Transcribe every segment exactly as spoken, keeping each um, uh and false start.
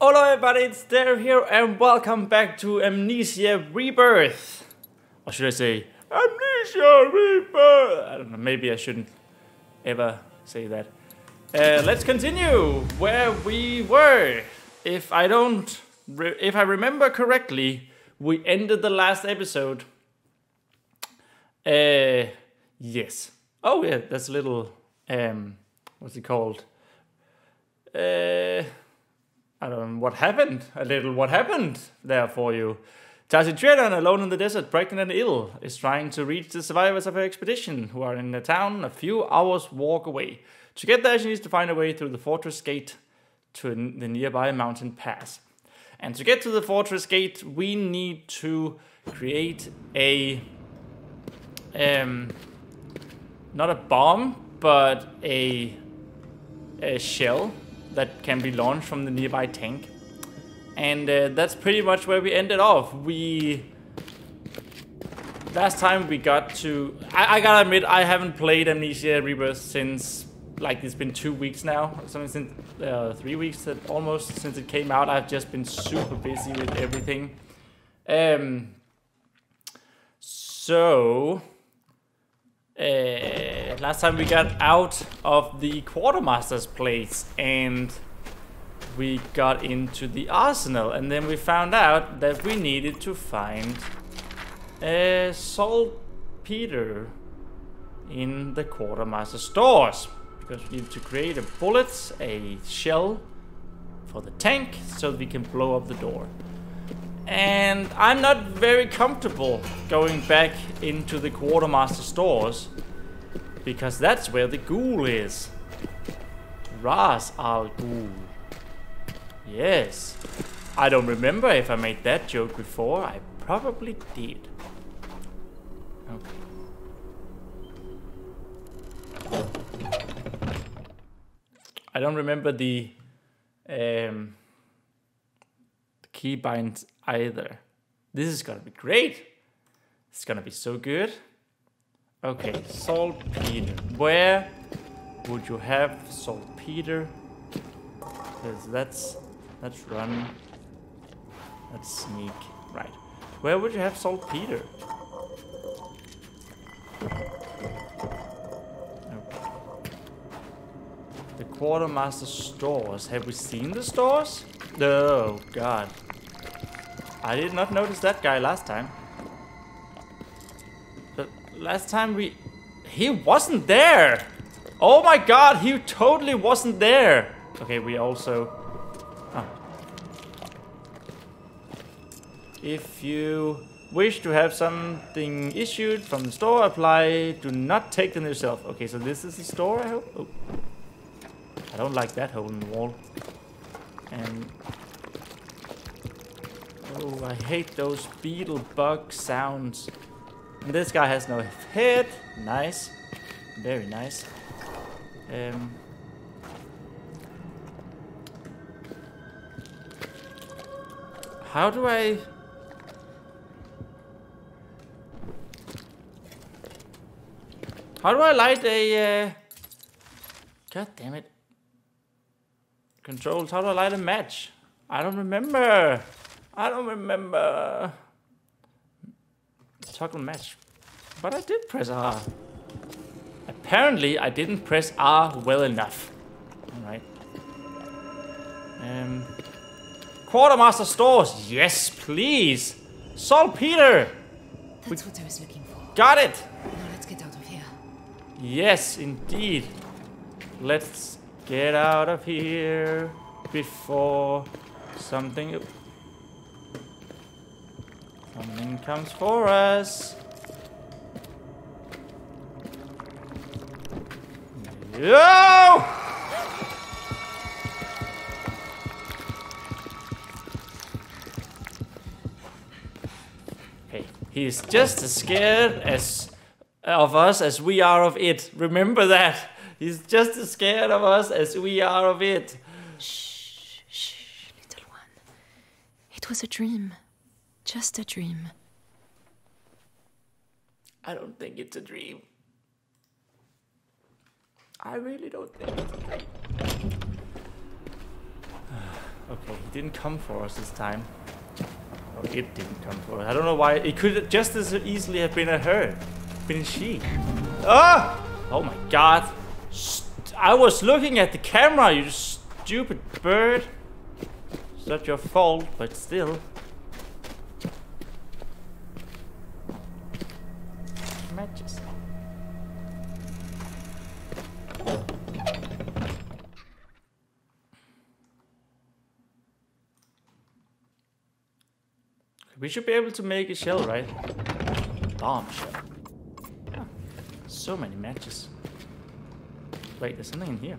Hello everybody, it's Dave here and welcome back to Amnesia Rebirth. Or should I say, Amnesia Rebirth? I don't know, maybe I shouldn't ever say that. Uh, let's continue where we were. If I don't, re if I remember correctly, we ended the last episode. Uh, yes. Oh yeah, that's a little, um, what's it called? Uh... I don't know what happened, a little what happened there for you. Tasi Trianon, alone in the desert, pregnant and ill, is trying to reach the survivors of her expedition, who are in a town a few hours' walk away. To get there, she needs to find a way through the fortress gate to the nearby mountain pass. And to get to the fortress gate, we need to create a... Um, not a bomb, but a, a shell that can be launched from the nearby tank. And uh, that's pretty much where we ended off. We... Last time we got to... I, I gotta admit, I haven't played Amnesia Rebirth since... Like, it's been two weeks now. Or something since... Uh, three weeks that almost since it came out. I've just been super busy with everything. Um... So... Uh, last time we got out of the quartermaster's place and we got into the arsenal, and then we found out that we needed to find a saltpeter in the quartermaster's stores because we need to create a bullet, a shell for the tank so that we can blow up the door. And I'm not very comfortable going back into the quartermaster stores because that's where the ghoul is. Ras al Ghul. Yes. I don't remember if I made that joke before. I probably did. Okay. I don't remember the um the key binds either. This is gonna be great. It's gonna be so good. Okay, saltpeter. Where would you have saltpeter? Because that's that's run. That's sneak. Right. Where would you have saltpeter? Okay. The quartermaster stores. Have we seen the stores? Oh god. I did not notice that guy last time. But last time we... He wasn't there! Oh my god, he totally wasn't there! Okay, we also... Oh. If you wish to have something issued from the store, apply. Do not take them yourself. Okay, so this is the store, I hope? Oh. I don't like that hole in the wall. And... Oh, I hate those beetle bug sounds. And this guy has no head. Nice. Very nice. Um. How do I... How do I light a... Uh... God damn it. Controls. How do I light a match? I don't remember. I don't remember. Toggle match. But I did press R. Apparently, I didn't press R well enough. Alright. Um, Quartermaster stores. Yes, please. Saltpeter. That's what I was looking for. Got it. Now let's get out of here. Yes, indeed. Let's get out of here before something... Something comes for us. Yo! Hey, he's just as scared as of us as we are of it. Remember that. He's just as scared of us as we are of it. Shh, shh, little one. It was a dream. Just a dream. I don't think it's a dream. I really don't think it's a dream. Okay, he didn't come for us this time. Or it didn't come for us. I don't know why. It could just as easily have been a her. Been she. Ah! Oh my god. St- I was looking at the camera, you stupid bird. It's not your fault, but still. Matches. We should be able to make a shell, right? Bomb shell. Yeah. So many matches. Wait, there's something in here.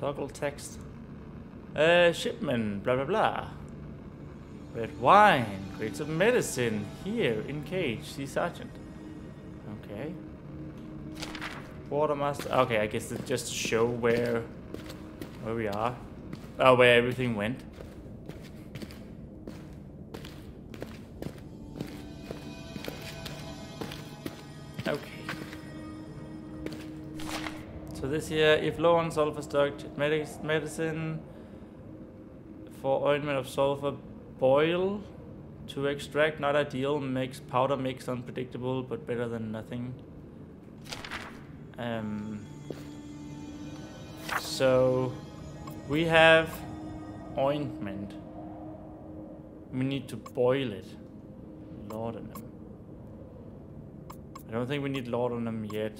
Toggle text. Uh, shipment, blah blah blah. Red wine, crates of medicine. Here, in cage, see sergeant. Okay. Quartermaster. Okay, I guess it's just to show where, where we are. Oh, where everything went. So this here, if low on sulfur stock, medicine for ointment of sulfur, boil to extract, not ideal, makes powder mix unpredictable, but better than nothing. Um, so we have ointment. We need to boil it. Laudanum. I don't think we need laudanum yet.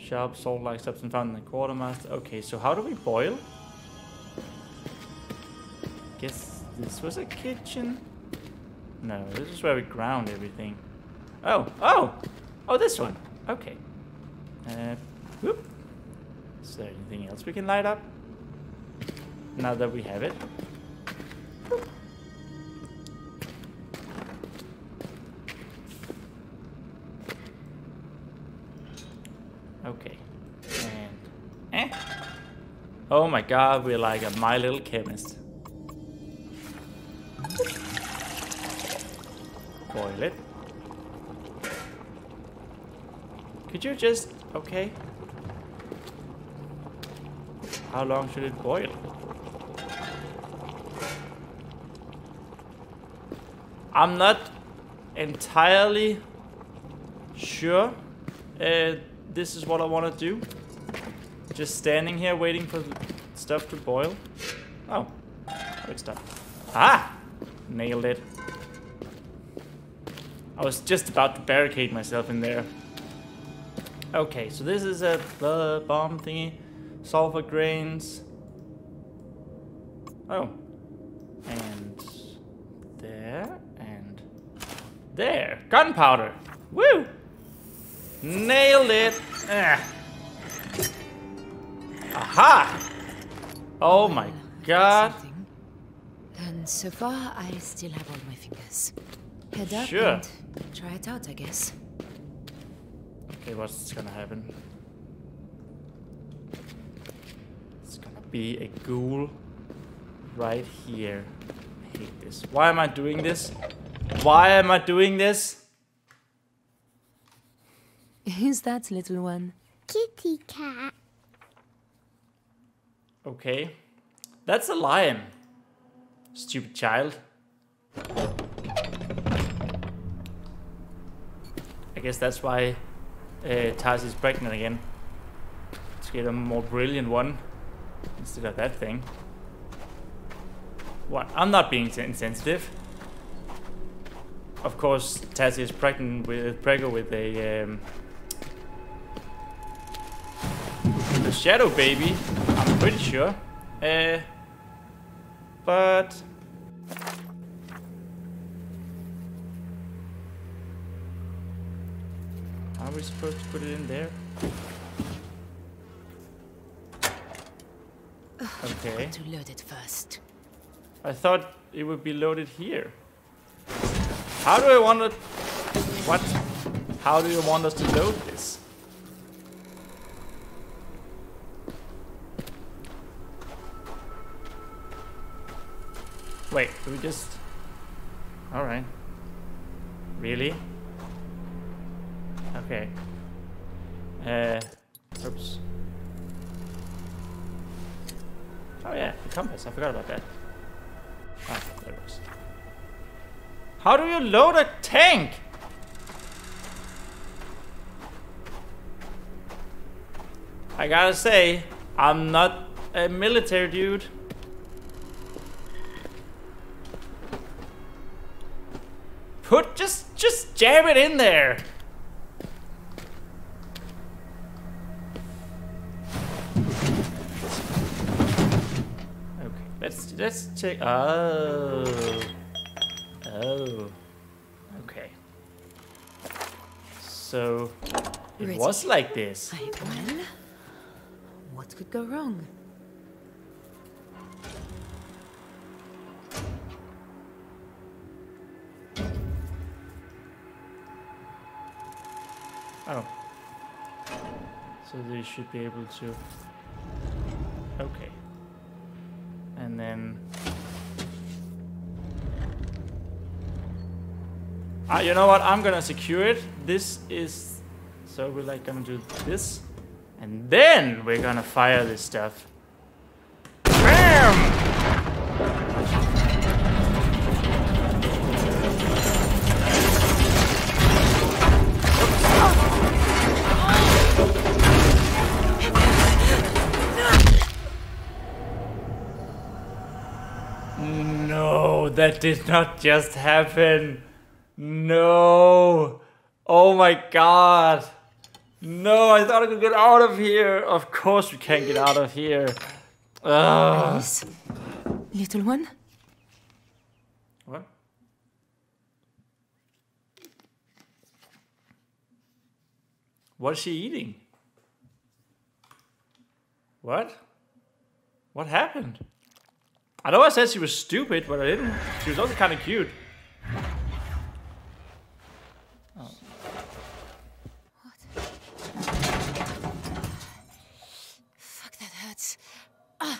Sharp salt-like substance found in the quartermaster. Okay, so how do we boil? Guess this was a kitchen. No, this is where we ground everything. Oh, oh, oh, this one. Okay. Uh, whoop. Is there anything else we can light up? Now that we have it. Whoop. Okay, and eh. Oh my god, we're like a My Little Chemist. Boil it. Could you just, okay. How long should it boil? I'm not entirely sure. Uh, This is what I want to do. Just standing here waiting for stuff to boil. Oh, good stuff. Ah! Nailed it. I was just about to barricade myself in there. Okay, so this is a uh, bomb thingy. Sulfur grains. Oh. And there, and there. Gunpowder. Woo! Nailed it! Ugh. Aha! Oh my god! And so far, I still have all my fingers. Head up sure. And try it out, I guess. Okay, what's gonna happen? It's gonna be a ghoul right here. I hate this. Why am I doing this? Why am I doing this? Who's that little one? Kitty cat. Okay. That's a lion. Stupid child. I guess that's why uh, Tasi's pregnant again. Let's get a more brilliant one instead of that thing. What? I'm not being insensitive. Of course, Tasi is pregnant with, pregnant with a... Um, The shadow baby, I'm pretty sure. Uh, but are we supposed to put it in there? Okay. Got to load it first. I thought it would be loaded here. How do I want to? What? How do you want us to load this? Wait, do we just... Alright. Really? Okay. Uh, oops. Oh yeah, the compass. I forgot about that. Ah, there it goes. How do you load a tank? I gotta say, I'm not a military dude. Put just just jam it in there. Okay, let's let's check. Oh, oh, okay. So it was like this. Well, what could go wrong? Oh. So they should be able to... Okay. And then... Ah, you know what? I'm gonna secure it. This is... So we're like gonna do this. And then we're gonna fire this stuff. BAM! That did not just happen. No. Oh my god. No, I thought I could get out of here. Of course we can't get out of here. Ugh. Little one? What? What is she eating? What? What happened? I know I said she was stupid, but I didn't. She was also kind of cute. Oh. What? Fuck, that hurts. Uh,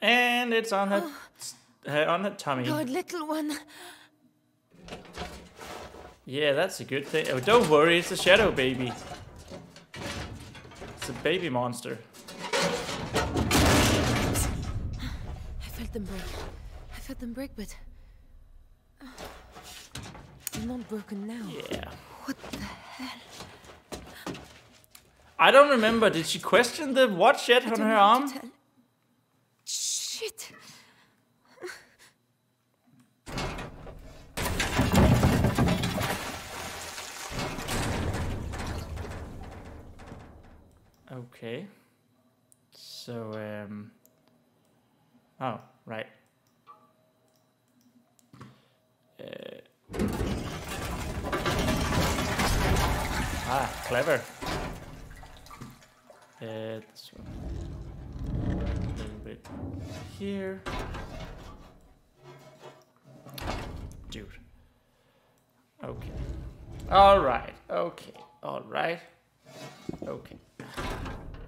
and it's on her, oh, her, on her tummy. God, little one. Yeah, that's a good thing. Oh, don't worry, it's a shadow baby. It's a baby monster. Them break. I felt them break, but uh, I'm not broken now. Yeah. What the hell? I don't remember. Did she question the watch yet on her arm? Shit. Okay. So um. Oh. Right. Uh. Ah, clever. Uh, this one. A little bit here. Dude. Okay. All right. Okay. All right. Okay.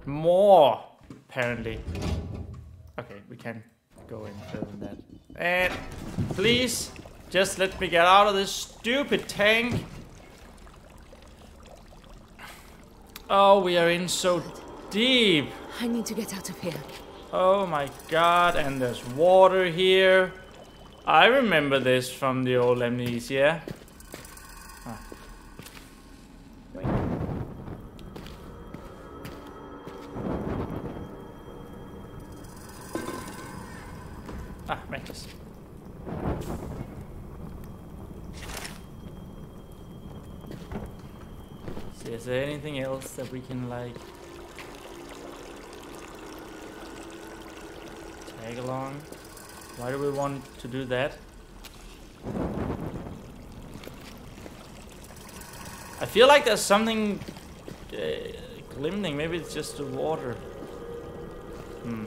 More, apparently. Okay, we can go in further than that. And please, just let me get out of this stupid tank. Oh, we are in so deep. I need to get out of here. Oh my god, and there's water here. I remember this from the old Amnesia. Ah. Wait. Ah, Mantis. So is there anything else that we can, like, tag along? Why do we want to do that? I feel like there's something uh, glimmering. Maybe it's just the water. Hmm.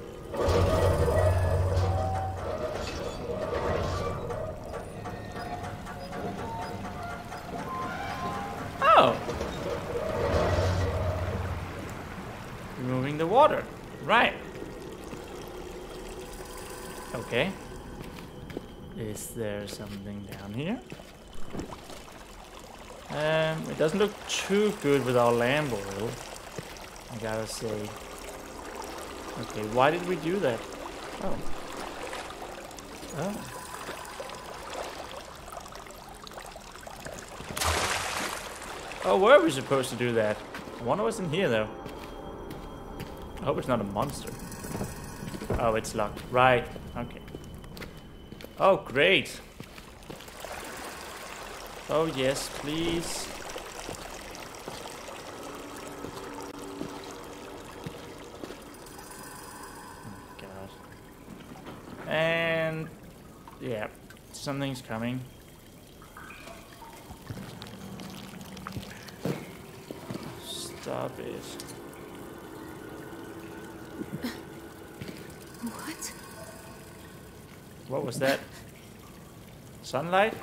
Removing the water. Right. Okay. Is there something down here? Um, it doesn't look too good with our lamp oil, I gotta say. Okay, why did we do that? Oh. Oh. Oh, where are we supposed to do that? One of us in here, though. I hope it's not a monster. Oh, it's locked. Right. Okay. Oh, great. Oh, yes, please. Oh, God. And... yeah. Something's coming. Stop it. What? What was that? Sunlight?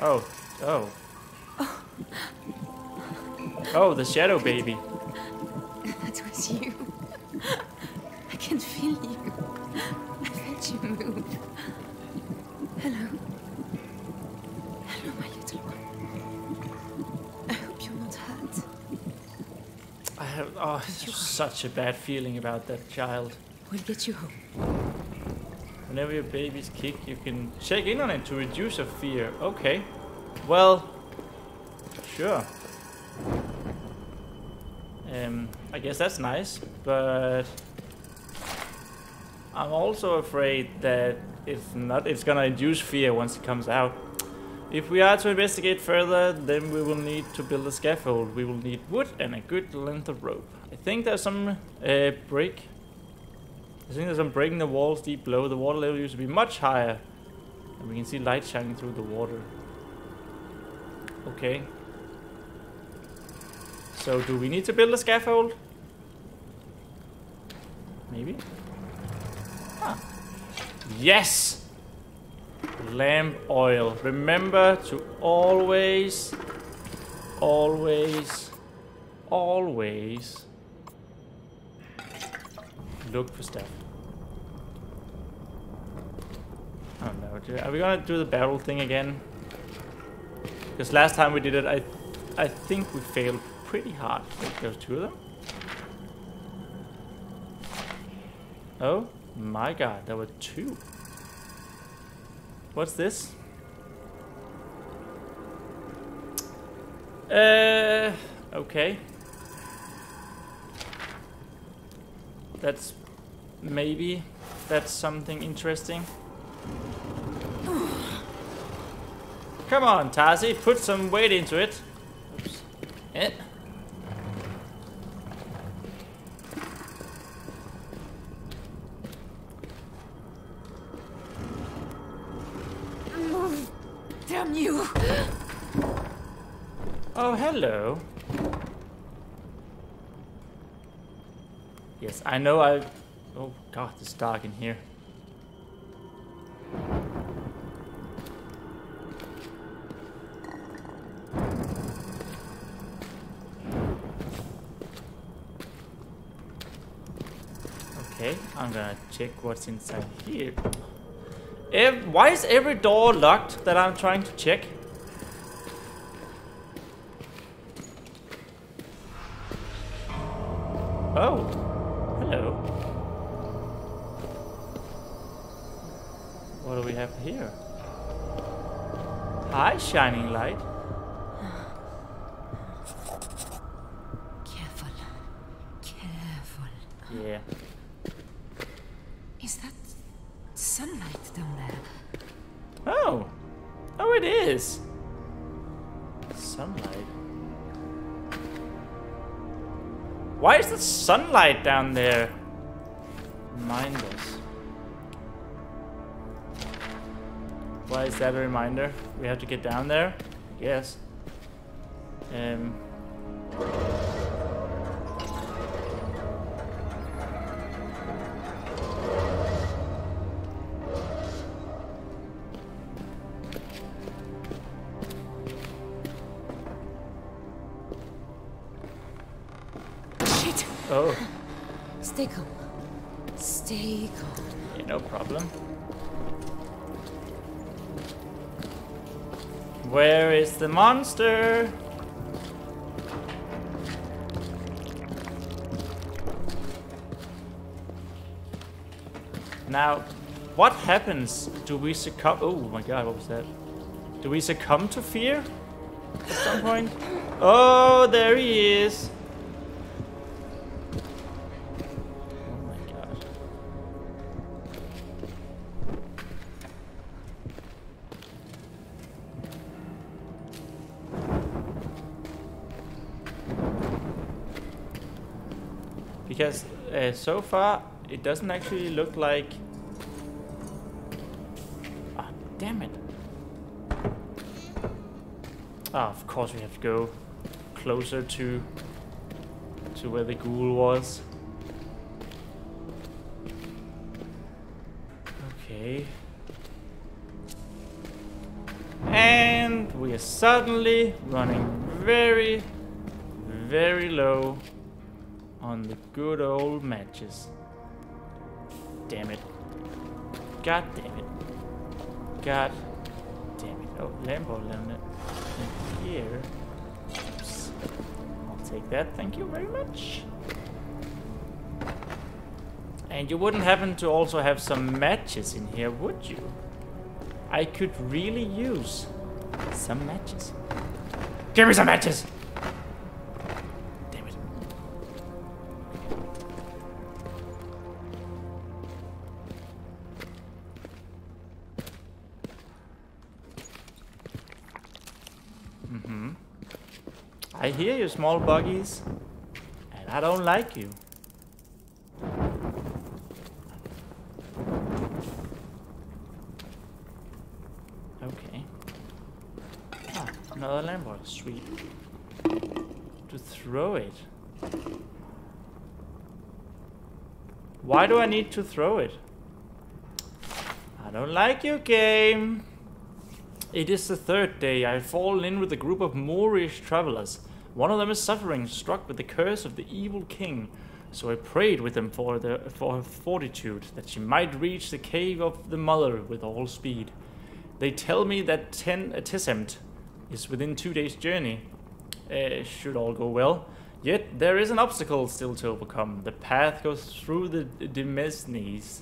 Oh, oh. Oh, the shadow baby. That was you. I can feel you. I felt you move. Hello. Hello, my little one. I hope you're not hurt. I have oh, such a bad feeling about that child. We'll get you home. Whenever your baby's kicked, you can check in on it to reduce your fear. Okay. Well, sure. Um, I guess that's nice, but I'm also afraid that it's not. It's gonna induce fear once it comes out. If we are to investigate further, then we will need to build a scaffold. We will need wood and a good length of rope. I think there's some uh, brick. I think there's some breaking the walls deep below. The water level used to be much higher. And we can see light shining through the water. Okay. So do we need to build a scaffold? Maybe? Huh. Yes! Lamp oil. Remember to always, always, always look for stuff. I don't know. Are we gonna do the barrel thing again? Because last time we did it, I, I think we failed pretty hard. I think there's two of them. Oh my God, there were two. What's this? Uh, okay. That's maybe that's something interesting. Come on, Tasi, put some weight into it. Oops. Eh. Move. Damn you. Oh, hello. Yes, I know I... oh God, it's dark in here. Okay, I'm gonna check what's inside here. Ev- Why is every door locked that I'm trying to check? Oh. Hello. What do we have here? Hi, shining light. Careful. Careful. Yeah. Is that sunlight down there? Oh. Oh, it is. Sunlight. Why is the sunlight down there? Reminders. Why is that a reminder? We have to get down there? Yes. Um. Oh. Stay calm. Stay calm. Yeah, no problem. Where is the monster? Now, what happens? Do we succumb? Oh my god, what was that? Do we succumb to fear at some point? Oh, there he is. Oh my god. Because uh, so far, it doesn't actually look like... Ah, oh, damn it. Ah, oh, of course we have to go closer to... to where the ghoul was. Okay. And we are suddenly running very, very low on the good old matches. Damn it. God damn it. God damn it. Oh, Lambo landed in here. Oops. I'll take that. Thank you very much. And you wouldn't happen to also have some matches in here, would you? I could really use some matches. Give me some matches! I hear you, small buggies, and I don't like you. Okay. Ah, another landmark. Sweet. To throw it. Why do I need to throw it? I don't like you, game. It is the third day. I have fallen in with a group of Moorish travelers. One of them is suffering, struck with the curse of the evil king. So I prayed with him for, the, for her fortitude, that she might reach the cave of the mother with all speed. They tell me that ten Tisemt is within two days' journey. Uh, should all go well. Yet there is an obstacle still to overcome. The path goes through the demesnes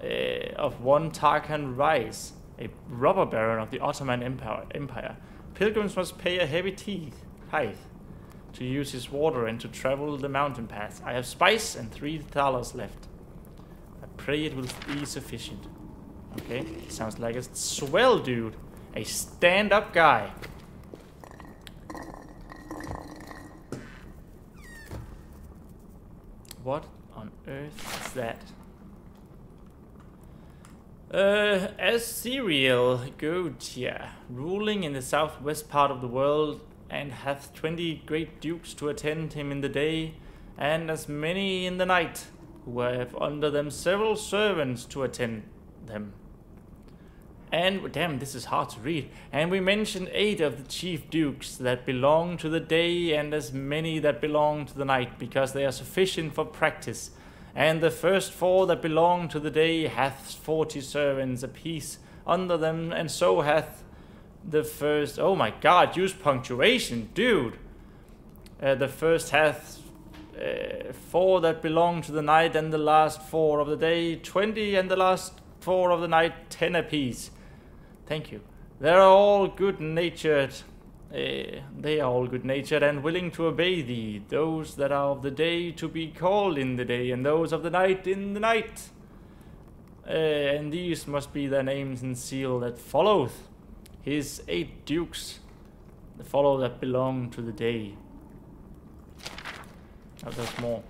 uh, of one Tarkan Reis, a robber baron of the Ottoman Empire. Pilgrims must pay a heavy tithe to use his water and to travel the mountain path. I have spice and three thalers left. I pray it will be sufficient. Okay, sounds like a swell dude. A stand-up guy. What on earth is that? Uh, Assyrial Gotia, ruling in the southwest part of the world, and hath twenty great dukes to attend him in the day, and as many in the night, who have under them several servants to attend them. And, damn, this is hard to read. And we mention eight of the chief dukes that belong to the day, and as many that belong to the night, because they are sufficient for practice. And the first four that belong to the day hath forty servants apiece under them, and so hath the first... Oh my god, use punctuation, dude! Uh, the first hath uh, four that belong to the night, and the last four of the day, twenty, and the last four of the night, ten apiece. Thank you. They are all good-natured. Uh, they are all good-natured and willing to obey thee. Those that are of the day to be called in the day, and those of the night in the night. Uh, and these must be their names and seal that followeth. His eight dukes, the follow that belong to the day. Oh, there's more.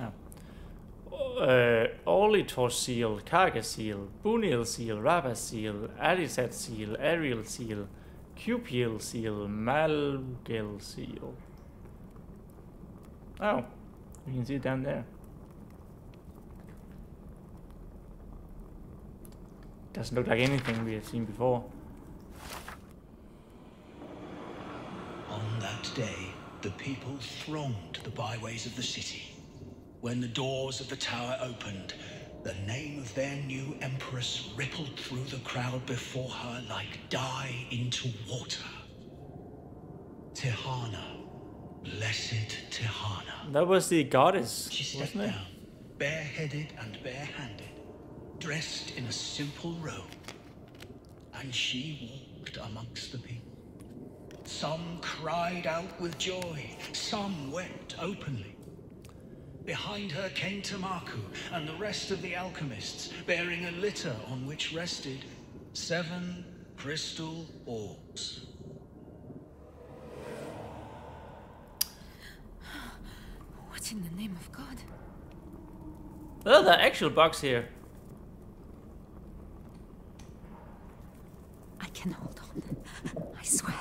Oh. Uh, Orlitosh seal, Carga seal, Bunil seal, Raba seal, Arisat seal, Ariel seal, Cupiel seal, Malgel seal. Oh, you can see it down there. Doesn't look like anything we have seen before. On that day, the people thronged the byways of the city. When the doors of the tower opened, the name of their new empress rippled through the crowd before her like dye into water. Tihana, blessed Tihana. That was the goddess, wasn't it? She stepped down, bareheaded and barehanded, dressed in a simple robe, and she walked amongst the people. Some cried out with joy, some wept openly. Behind her came Taimaku and the rest of the alchemists, bearing a litter on which rested seven crystal orbs. What in the name of God? Oh, the actual box here. I can hold on, I swear.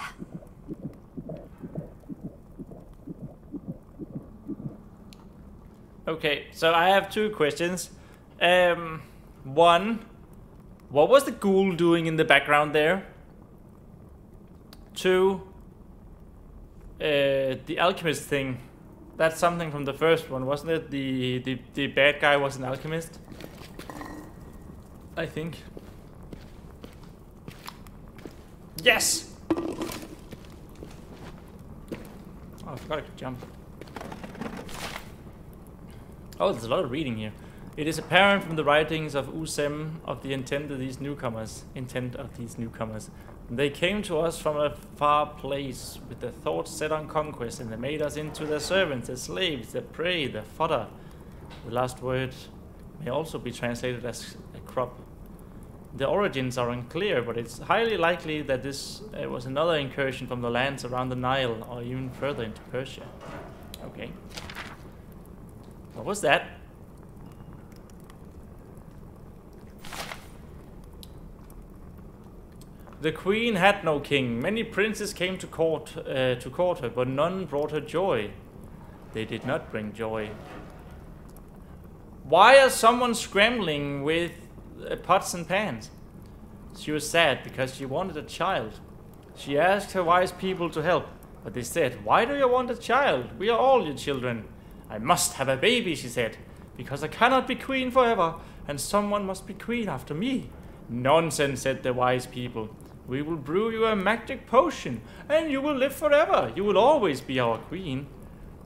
Okay, so I have two questions. Um, one, what was the ghoul doing in the background there? Two, uh, the alchemist thing. That's something from the first one, wasn't it? The, the, the bad guy was an alchemist, I think. Yes! Oh, I forgot I could jump. Oh, there's a lot of reading here. It is apparent from the writings of Usem of the intent of these newcomers. Intent of these newcomers. They came to us from a far place with their thoughts set on conquest, and they made us into their servants, their slaves, their prey, their fodder. The last word may also be translated as a crop. The origins are unclear, but it's highly likely that this uh, was another incursion from the lands around the Nile, or even further into Persia. Okay. What was that? The queen had no king. Many princes came to court uh, to court her, but none brought her joy. They did not bring joy. Why are someone scrambling with uh, pots and pans? She was sad because she wanted a child. She asked her wise people to help, but they said, "Why do you want a child? We are all your children." I must have a baby, she said, because I cannot be queen forever, and someone must be queen after me. Nonsense, said the wise people. We will brew you a magic potion, and you will live forever. You will always be our queen.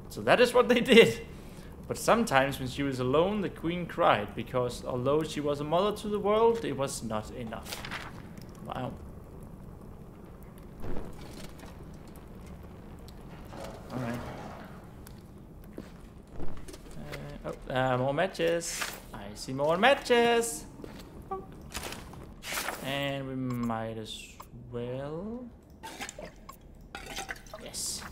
So that is what they did. But sometimes when she was alone, the queen cried, because although she was a mother to the world, it was not enough. Wow. All right. Oh, uh, more matches. I see more matches. Oh. And we might as well. Yes.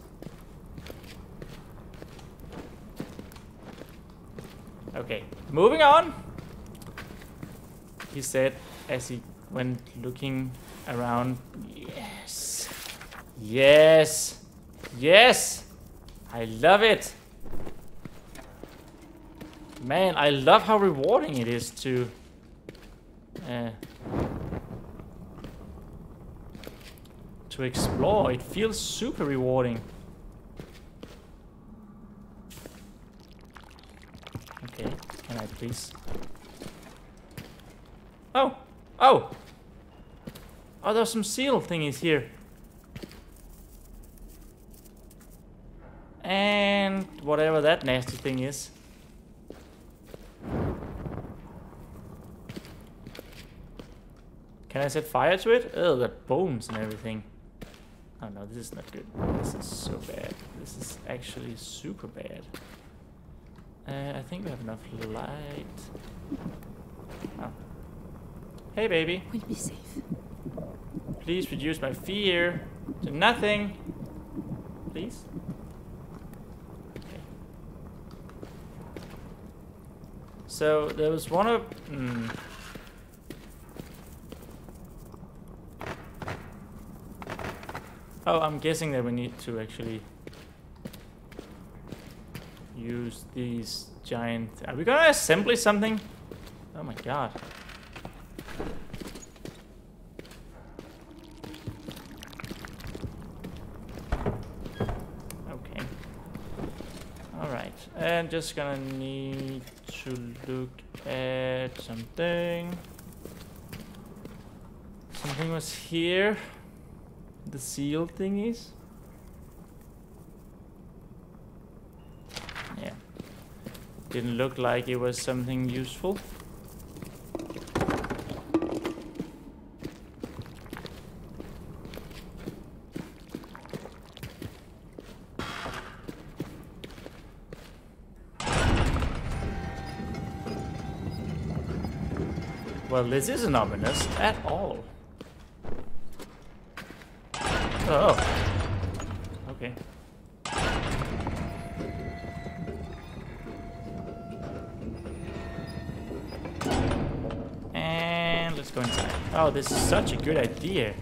Okay, moving on. He said as he went looking around. Yes. Yes. Yes. I love it. Man, I love how rewarding it is to uh, to explore. It feels super rewarding. Okay, can I please? Oh, oh, oh! There's some seal thingies here. And whatever that nasty thing is. Can I set fire to it? Oh, the bones and everything. Oh no, this is not good. This is so bad. This is actually super bad. Uh, I think we have enough light. Oh. Hey, baby. We'll be safe. Please reduce my fear to nothing. Please. Okay. So there was one of. Mm, Oh, I'm guessing that we need to actually use these giant... Are we gonna assemble something? Oh my god. Okay. Alright. I'm just gonna need to look at something. Something was here. The seal thingies. Yeah. Didn't look like it was something useful. Well, this isn't ominous at all. Oh. Okay. And let's go inside. Oh, this is such a good idea.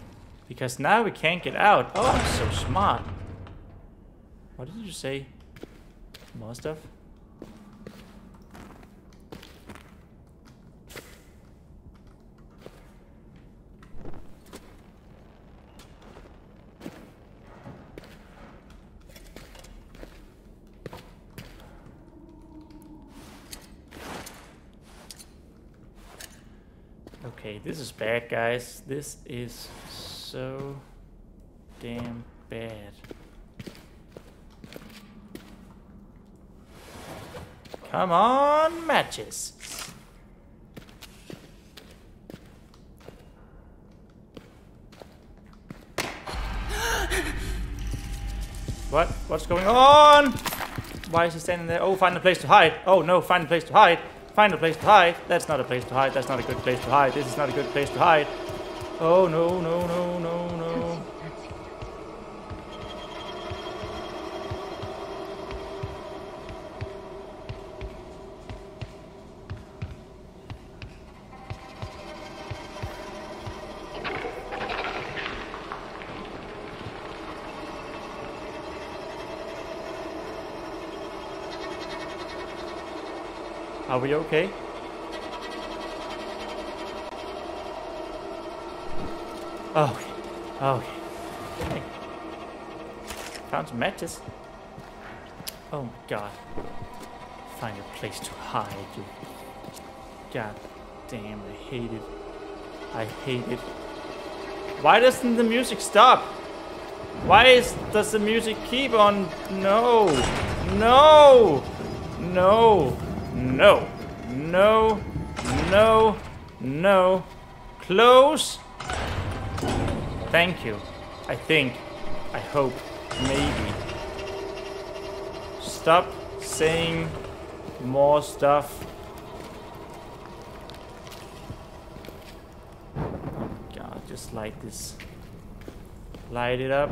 Because now we can't get out. Oh, I'm so smart. What did you say? More stuff? This is bad, guys. This is so damn bad. Come on, matches. What? What's going on? Why is he standing there? Oh, find a place to hide. Oh no, find a place to hide. Find a place to hide. That's not a place to hide. That's not a good place to hide. This is not a good place to hide. Oh, no, no, no, no, no. Are we okay? Okay. Okay. Okay. Found some matches. Oh my god. Find a place to hide, you. God damn, I hate it. I hate it. Why doesn't the music stop? Why is, does the music keep on? No. No. No. No, no, no, no. Close. Thank you. I think. I hope. Maybe. Stop saying more stuff. God, just light this. Light it up.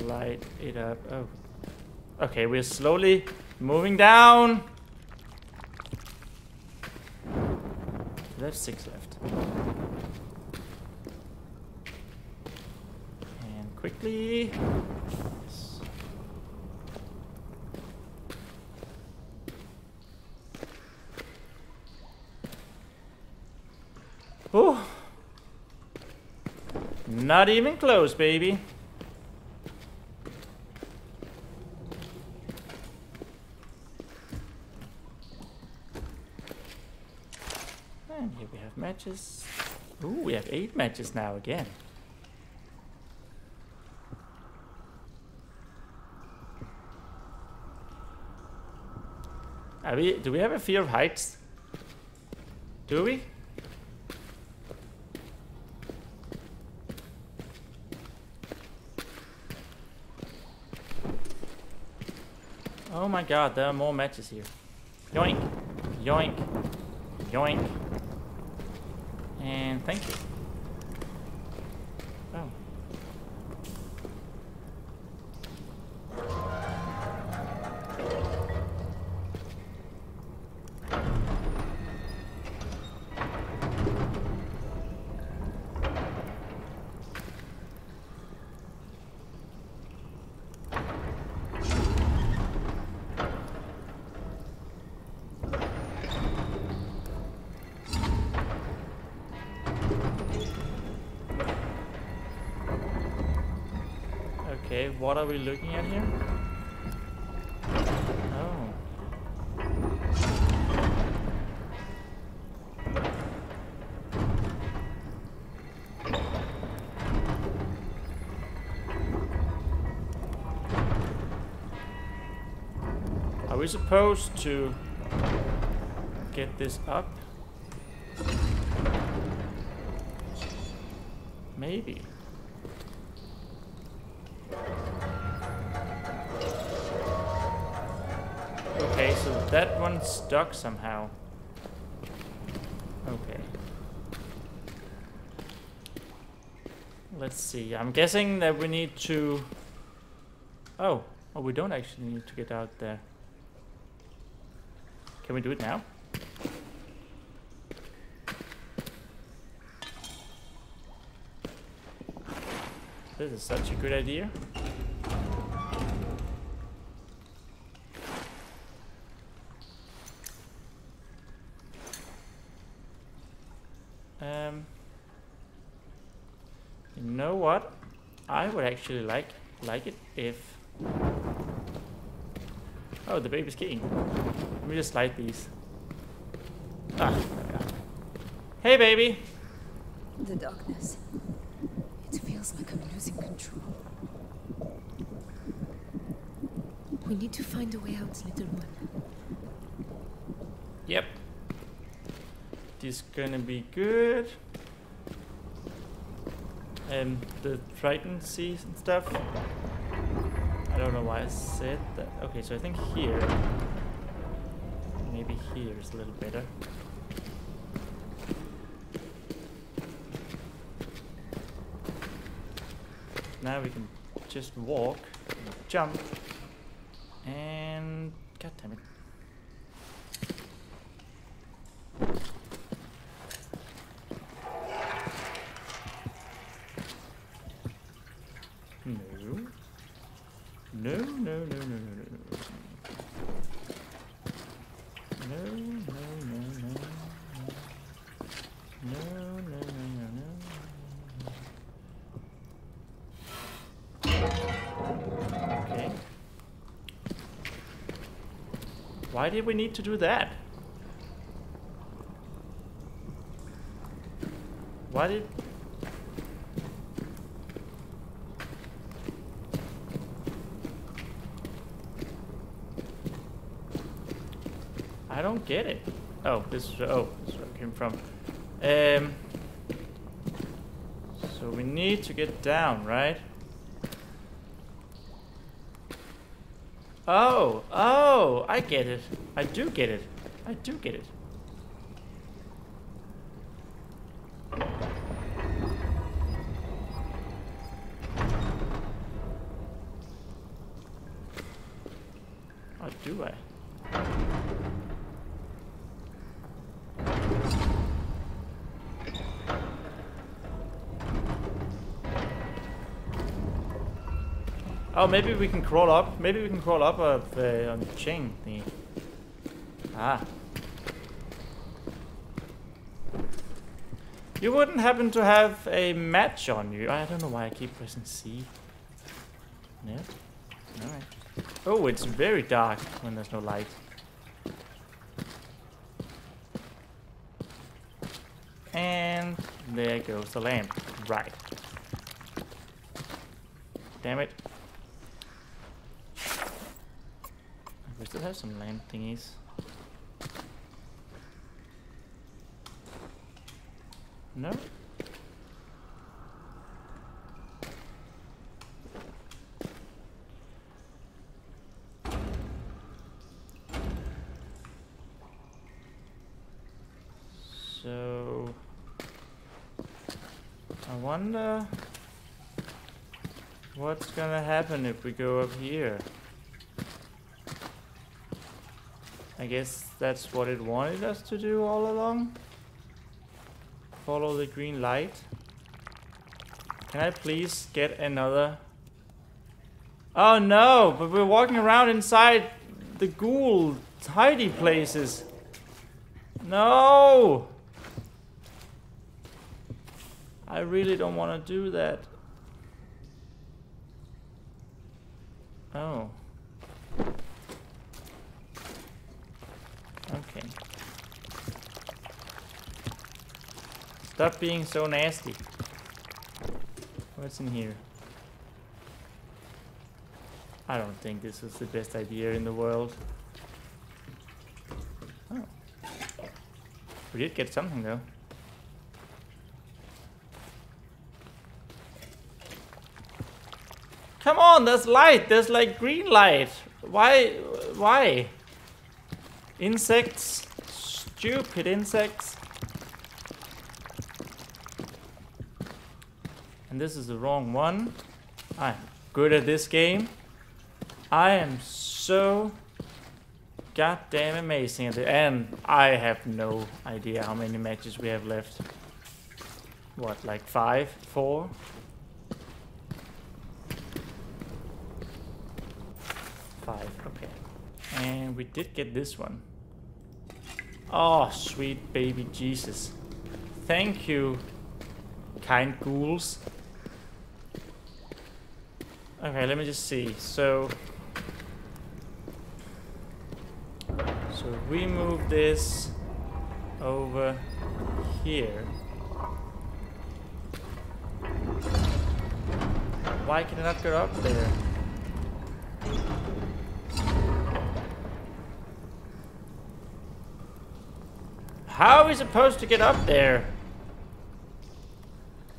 Light it up. Oh. Okay, we're slowly moving down. There's six left. And quickly. Yes. Oh. Not even close, baby. Matches. Ooh, we have eight matches now again. Are we, do we have a fear of heights? Do we? Oh my god, there are more matches here. Yoink, yoink, yoink. And thank you. Oh. What are we looking at here? Oh. Are we supposed to get this up? Maybe. Okay, so that one's stuck somehow. Okay. Let's see. I'm guessing that we need to... Oh. Oh, we don't actually need to get out there. Can we do it now? This is such a good idea. Um, you know what? I would actually like like it if... Oh, the baby's key. Let me just slide these. Ah, there we are. Hey, baby! The darkness. It feels like I'm losing control. We need to find a way out, little one. Yep. This is gonna be good. And the tritoncies and stuff. I don't know why I said that. Okay, so I think here, maybe here is a little better. Now we can just walk, jump, and God damn it. No, no, no, no, no, no, no, no, no, no, no, no, no, no, no, no, okay. Why did we need to do that? Why did... I don't get it. Oh, this is oh, this is where it came from. Um, so we need to get down, right? Oh, oh, I get it. I do get it. I do get it. Or do I? Oh, maybe we can crawl up. Maybe we can crawl up of, uh, on the chain thingy. Ah. You wouldn't happen to have a match on you. I don't know why I keep pressing C. No? Alright. Oh, it's very dark when there's no light. And there goes the lamp. Right. Damn it. We still have some lamp thingies. No? So... I wonder... what's gonna happen if we go up here? I guess that's what it wanted us to do all along. Follow the green light. Can I please get another? Oh no, but we're walking around inside the ghoul tidy places. No! I really don't want to do that. Oh. Okay. Stop being so nasty. What's in here? I don't think this is the best idea in the world. We did get something though. Come on, there's light. There's like green light. Why? Why? Insects. Stupid insects. And this is the wrong one. I'm good at this game. I am so goddamn amazing at the end. I have no idea how many matches we have left. What, like five? Four? Five, okay. And we did get this one. Oh, sweet baby Jesus. Thank you, kind ghouls. Okay, let me just see. So, so we move this over here. Why can it not go up there? How are we supposed to get up there?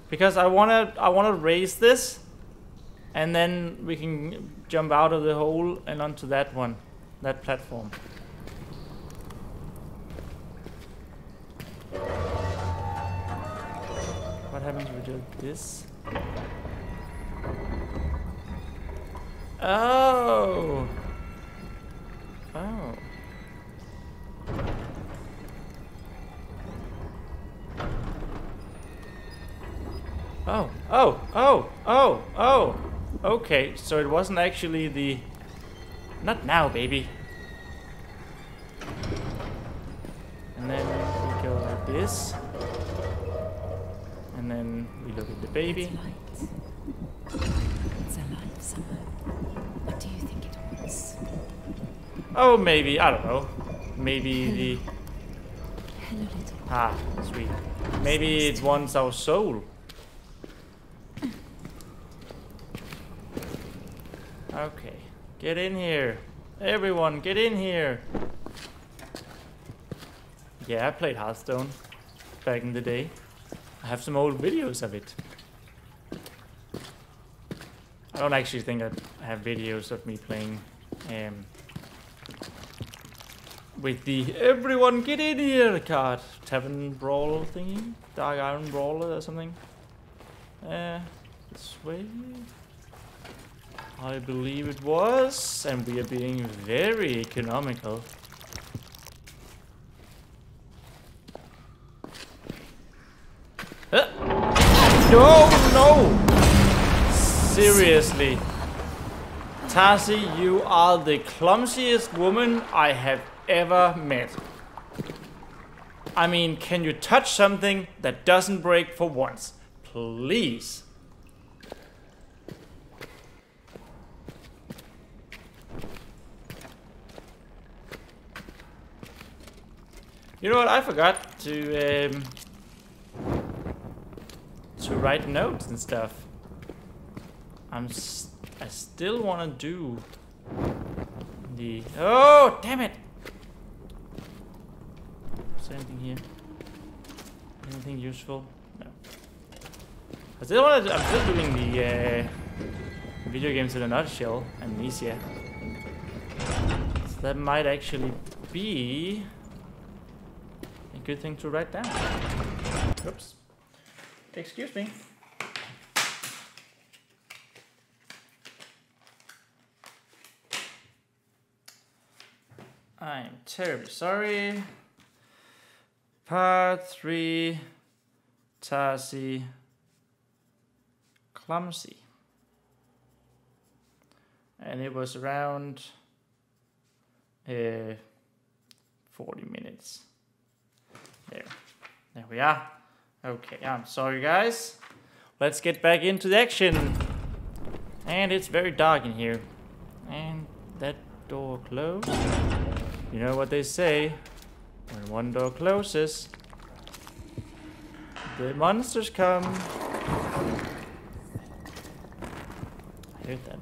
Because I wanna, I wanna raise this, and then we can jump out of the hole and onto that one, that platform. What happens if we do this? Oh! Oh. Oh, oh, oh, oh, oh! Okay, so it wasn't actually the... Not now, baby! And then we go like this. And then we look at the baby. It's light. It's alive somehow. What do you think it was? Oh, maybe, I don't know. Maybe Hello. the... Hello, little. Ah, sweet. Maybe it wants our soul. Okay, get in here. Everyone, get in here. Yeah, I played Hearthstone back in the day. I have some old videos of it. I don't actually think I have videos of me playing um, with the everyone get in here card. Tavern Brawl thingy? Dark Iron Brawler or something? Uh, this way? I believe it was, and we are being very economical. Uh. No, no! Seriously. Tasi, you are the clumsiest woman I have ever met. I mean, can you touch something that doesn't break for once? Please. You know what? I forgot to um, to write notes and stuff. I'm s I still want to do the. Oh damn it! Is there anything here? Anything useful? No. I still want to. I'm still doing the uh, video games in a nutshell, Amnesia. So that might actually be. Good thing to write down. Oops. Excuse me. I'm terribly sorry. Part three. Tasi. Clumsy. And it was around uh, forty minutes. There. There we are. Okay, I'm sorry guys. Let's get back into the action. And it's very dark in here. And that door closed. You know what they say. When one door closes, the monsters come. I heard that.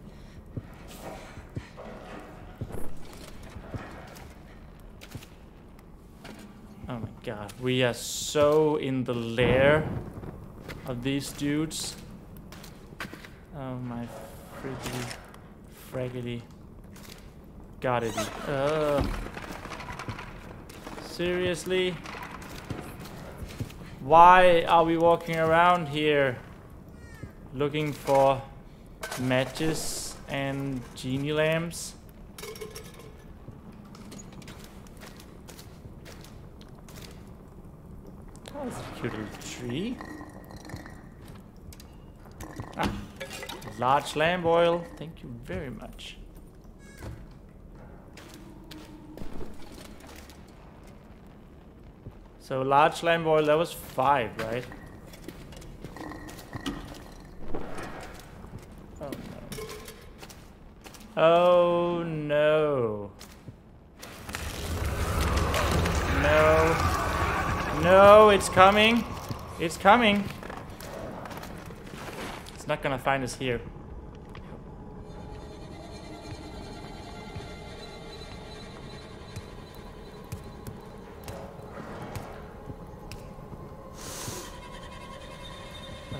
Oh my god. God, we are so in the lair of these dudes. Oh my friggity, fraggity. Got it. Uh, seriously? Why are we walking around here looking for matches and genie lamps? Oh, that's a cute little tree. Ah, large lamp oil. Thank you very much. So large lamp oil, that was five, right? Oh no. Oh no. No. No, it's coming. It's coming. It's not gonna find us here.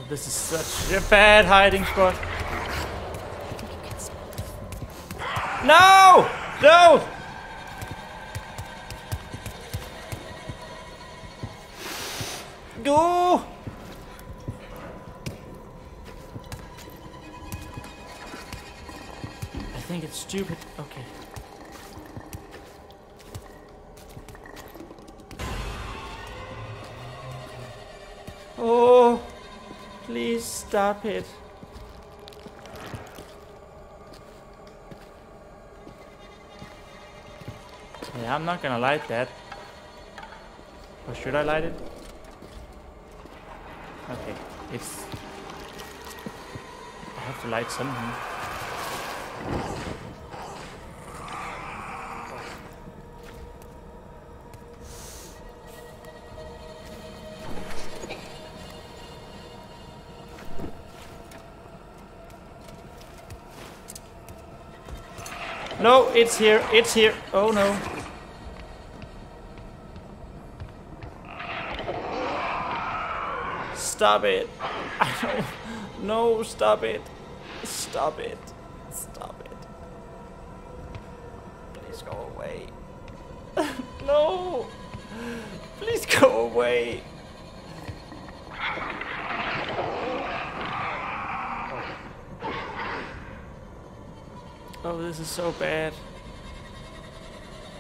This is such a bad hiding spot. No! No! No! I think it's stupid. Okay. Oh! Please stop it. Yeah, I'm not gonna light that. Or should I light it? Okay, it's... I have to light something. No, it's here, it's here. Oh no. Stop it. I don't. No, stop it. Stop it. Stop it. Please go away. No. Please go away. Oh, this is so bad.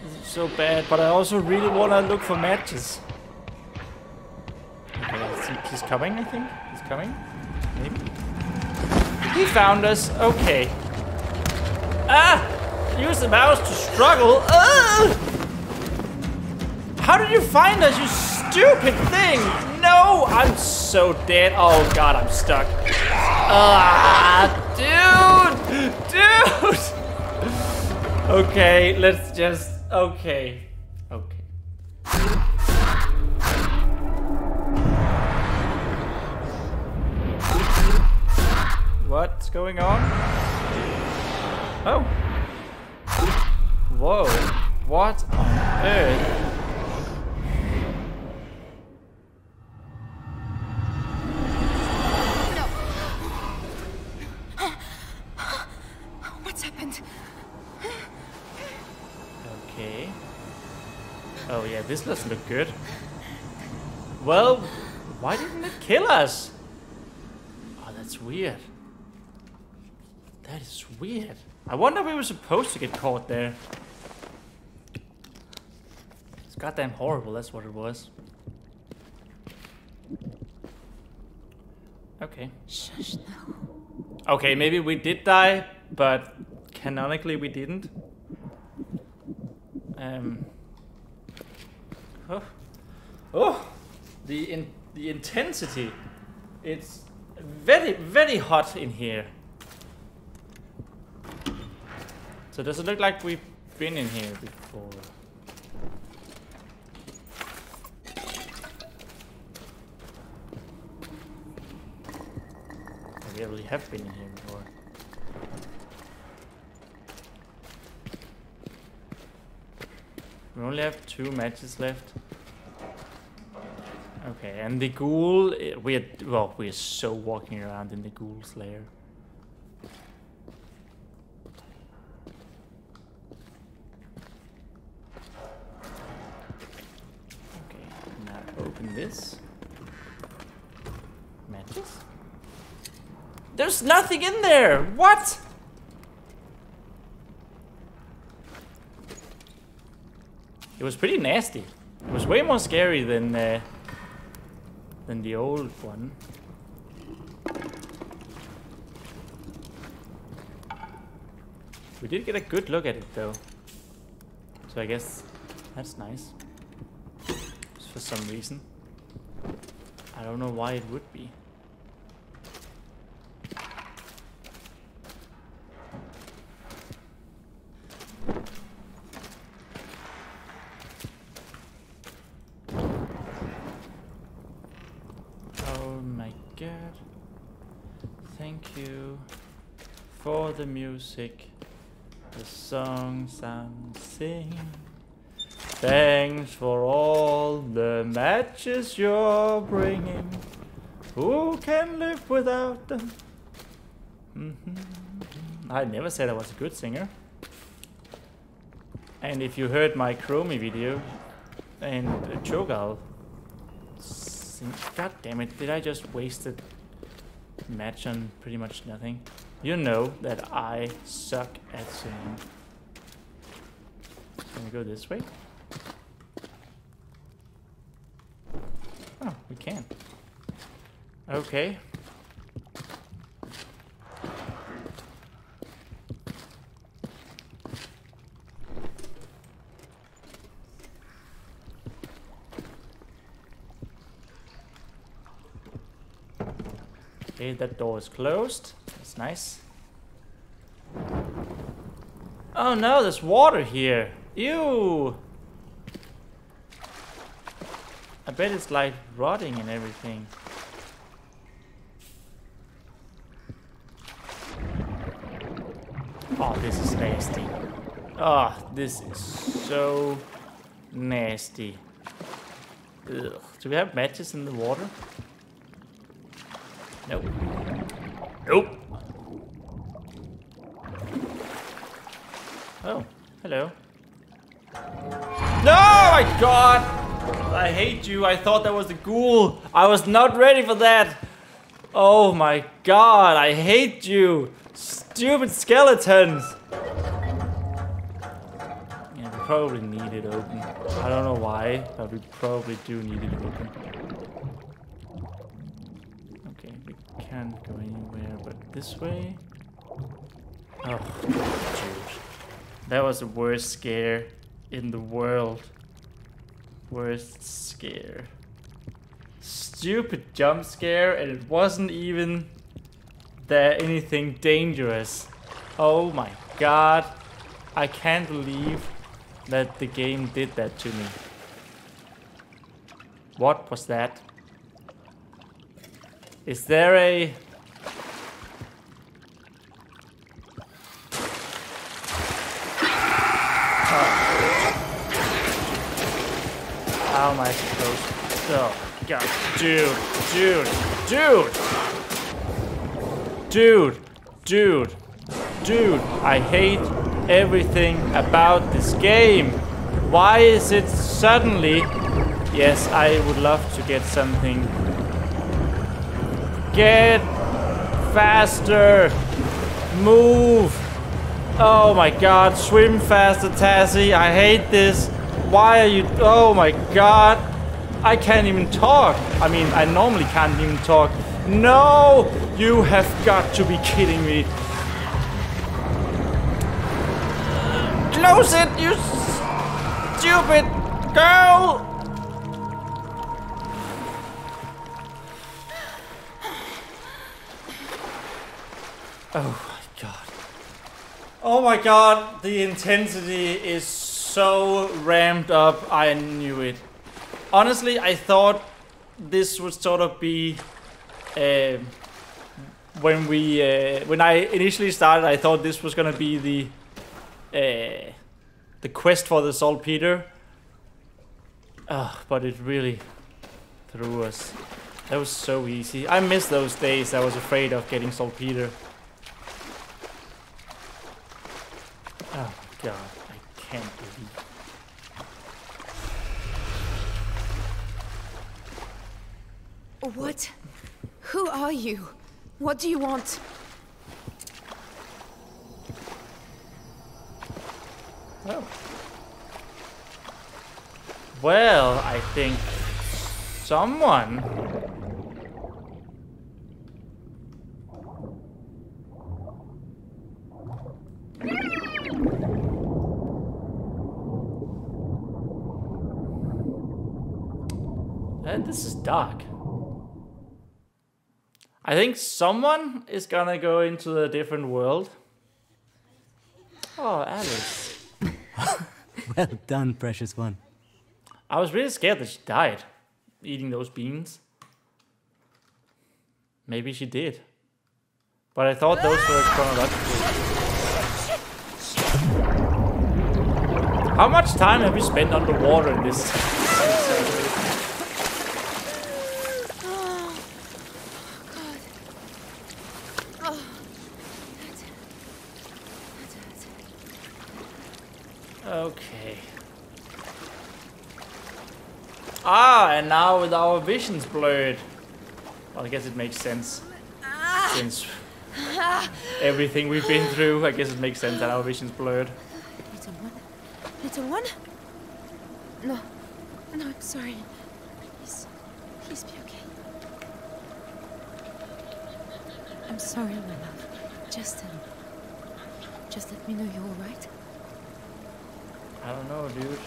This is so bad, but I also really want to look for matches. Okay, he's coming, I think. He's coming. Maybe. He found us. Okay. Ah! Use the mouse to struggle. Ah! How did you find us, you stupid thing? No! I'm so dead. Oh god, I'm stuck. Ah! Dude! Dude! Okay, let's just... Okay. Okay. What's going on? Oh. Whoa. What on earth? This doesn't look good. Well, why didn't it kill us? Oh, that's weird. That is weird. I wonder if we were supposed to get caught there. It's goddamn horrible, that's what it was. Okay. Shush, no. Okay, maybe we did die, but canonically we didn't. Um... Oh, oh, the in the intensity. It's very, very hot in here. So does it look like we've been in here before? We really have been in here before. We only have two matches left. Okay, and the ghoul, we are, well, we are so walking around in the ghoul's lair. Okay, now open this. Matches. There's nothing in there! What?! It was pretty nasty. It was way more scary than uh, than the old one. We did get a good look at it though, so I guess that's nice. Just for some reason, I don't know why it would be. The music, the songs I'm singing. Thanks for all the matches you're bringing. Who can live without them? Mm-hmm. I never said I was a good singer. And if you heard my Chromie video and uh, Chogal, God damn it! Did I just waste a match on pretty much nothing? You know that I suck at singing. Can we go this way? Oh, we can. Okay. Okay, that door is closed. That's nice. Oh no, there's water here. Ew! I bet it's like rotting and everything. Oh, this is nasty. Oh, this is so nasty. Ugh. Do we have matches in the water? Nope. Nope. Oh, hello. No, my God! I hate you. I thought that was the ghoul. I was not ready for that. Oh my God, I hate you. Stupid skeletons. Yeah, we probably need it open. I don't know why, but we probably do need it open. Okay, we can't go anywhere but this way. Oh, dude. That was the worst scare in the world. Worst scare. Stupid jump scare, and it wasn't even there anything dangerous. Oh my God. I can't believe that the game did that to me. What was that? Is there a... How am I supposed to? Oh, God. Dude, dude, dude! Dude, dude, dude. I hate everything about this game. Why is it suddenly... Yes, I would love to get something. Get faster. Move. Oh my God. Swim faster, Tasi. I hate this. Why are you... Oh my God. I can't even talk. I mean, I normally can't even talk. No! You have got to be kidding me. Close it, you stupid girl! Oh my God. Oh my God, the intensity is so... so ramped up. I knew it. Honestly, I thought this would sort of be uh, when we uh, when I initially started. I thought this was gonna be the uh, the quest for the saltpeter, uh, but it really through us. That was so easy. I miss those days. I was afraid of getting saltpeter. Oh my god, I can't believe it. What? Who are you? What do you want? Well, well, I think someone. And this is dark. I think someone is gonna go into a different world. Oh, Alice. Well done, precious one. I was really scared that she died eating those beans. Maybe she did. But I thought those were chronological. How much time have we spent underwater in this? Okay. Ah, and now with our visions blurred. Well, I guess it makes sense. Since everything we've been through, I guess it makes sense that our vision's blurred. Little one? Little one? No. No, I'm sorry. Please, please be okay. I'm sorry, my love. Just, um, just let me know you're alright. I don't know, dude.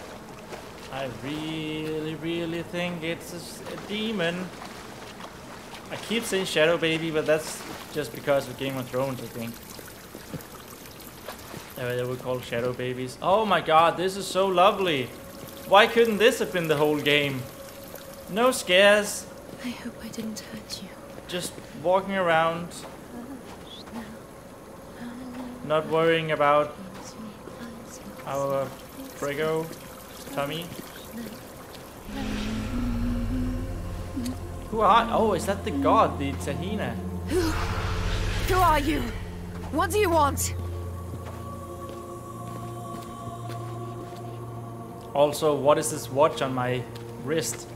I really, really think it's a, a demon. I keep saying Shadow Baby, but that's just because of Game of Thrones, I think. They were called Shadow Babies. Oh my god, this is so lovely. Why couldn't this have been the whole game? No scares. I hope I didn't hurt you. Just walking around. Not worrying about our Prego, tummy. Who are? Oh, is that the god, the Tihana? Who? Who are you? What do you want? Also, what is this watch on my wrist?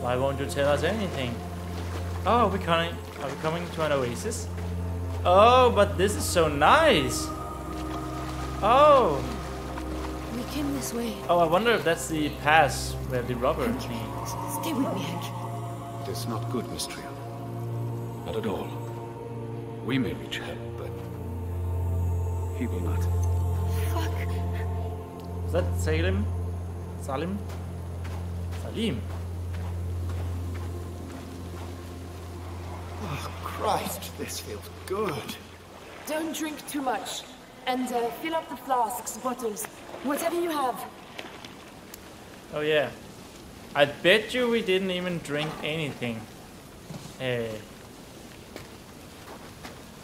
Why won't you tell us anything? Oh, are we coming? Are we coming to an oasis? Oh, but this is so nice. Oh! We came this way. Oh, I wonder if that's the pass where the rubber came. Stay with me, Hank. That's not good, Miss Trianon. Not at all. We may reach him, but he will not. Fuck. Is that Salim? Salim? Salim? Oh, Christ, this feels good. Don't drink too much. And uh, fill up the flasks, bottles, whatever you have. Oh yeah. I bet you we didn't even drink anything. Hey.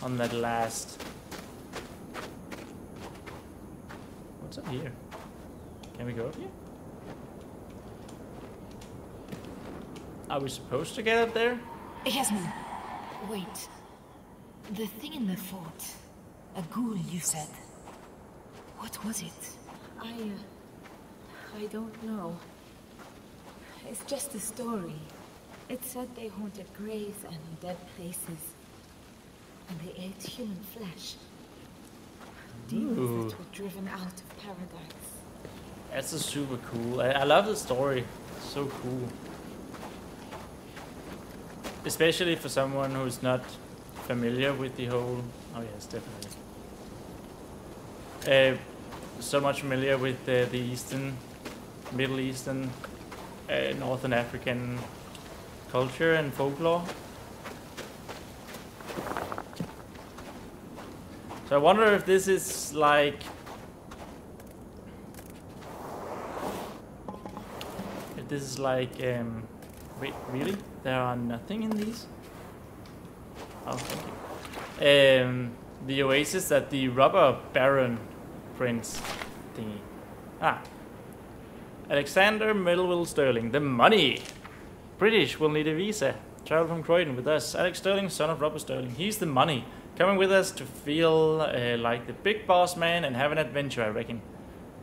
On that last. What's up here? Can we go up here? Are we supposed to get up there? Yasmin, wait. The thing in the fort. A ghoul, you said. What was it? I... Uh, I don't know. It's just a story. It said they haunted graves and dead places. And they ate human flesh. Demons that were driven out of paradise. That's a super cool. I, I love the story. It's so cool. Especially for someone who's not familiar with the whole... Oh yes, definitely. Uh, so much familiar with uh, the Eastern, Middle Eastern, uh, Northern African culture and folklore. So I wonder if this is like... If this is like... Um, wait, really? There are nothing in these? Oh, thank you. Um, the oasis that the rubber baron prince thingy. Ah. Alexander Middleville Sterling, the money. British will need a visa. Travel from Croydon with us. Alex Sterling, son of Robert Sterling. He's the money. Coming with us to feel uh, like the big boss man and have an adventure, I reckon.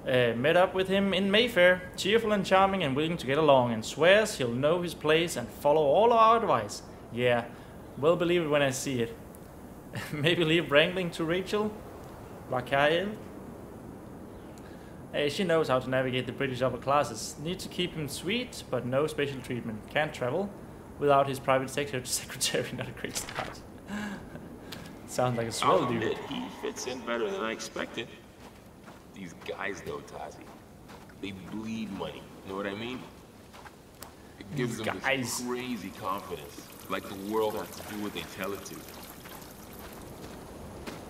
Uh, met up with him in Mayfair. Cheerful and charming and willing to get along. And swears he'll know his place and follow all our advice. Yeah, well believe it when I see it. Maybe leave wrangling to Rachel Vakail. Uh, she knows how to navigate the British upper classes. Need to keep him sweet, but no special treatment. Can't travel without his private secretary. Not a great start. Sounds like a swell dude. I'll admit, he fits in better than I expected. These guys though, Tasi, they bleed money. You know what I mean? It gives These them guys. This crazy confidence, like the world has to do what they tell it to.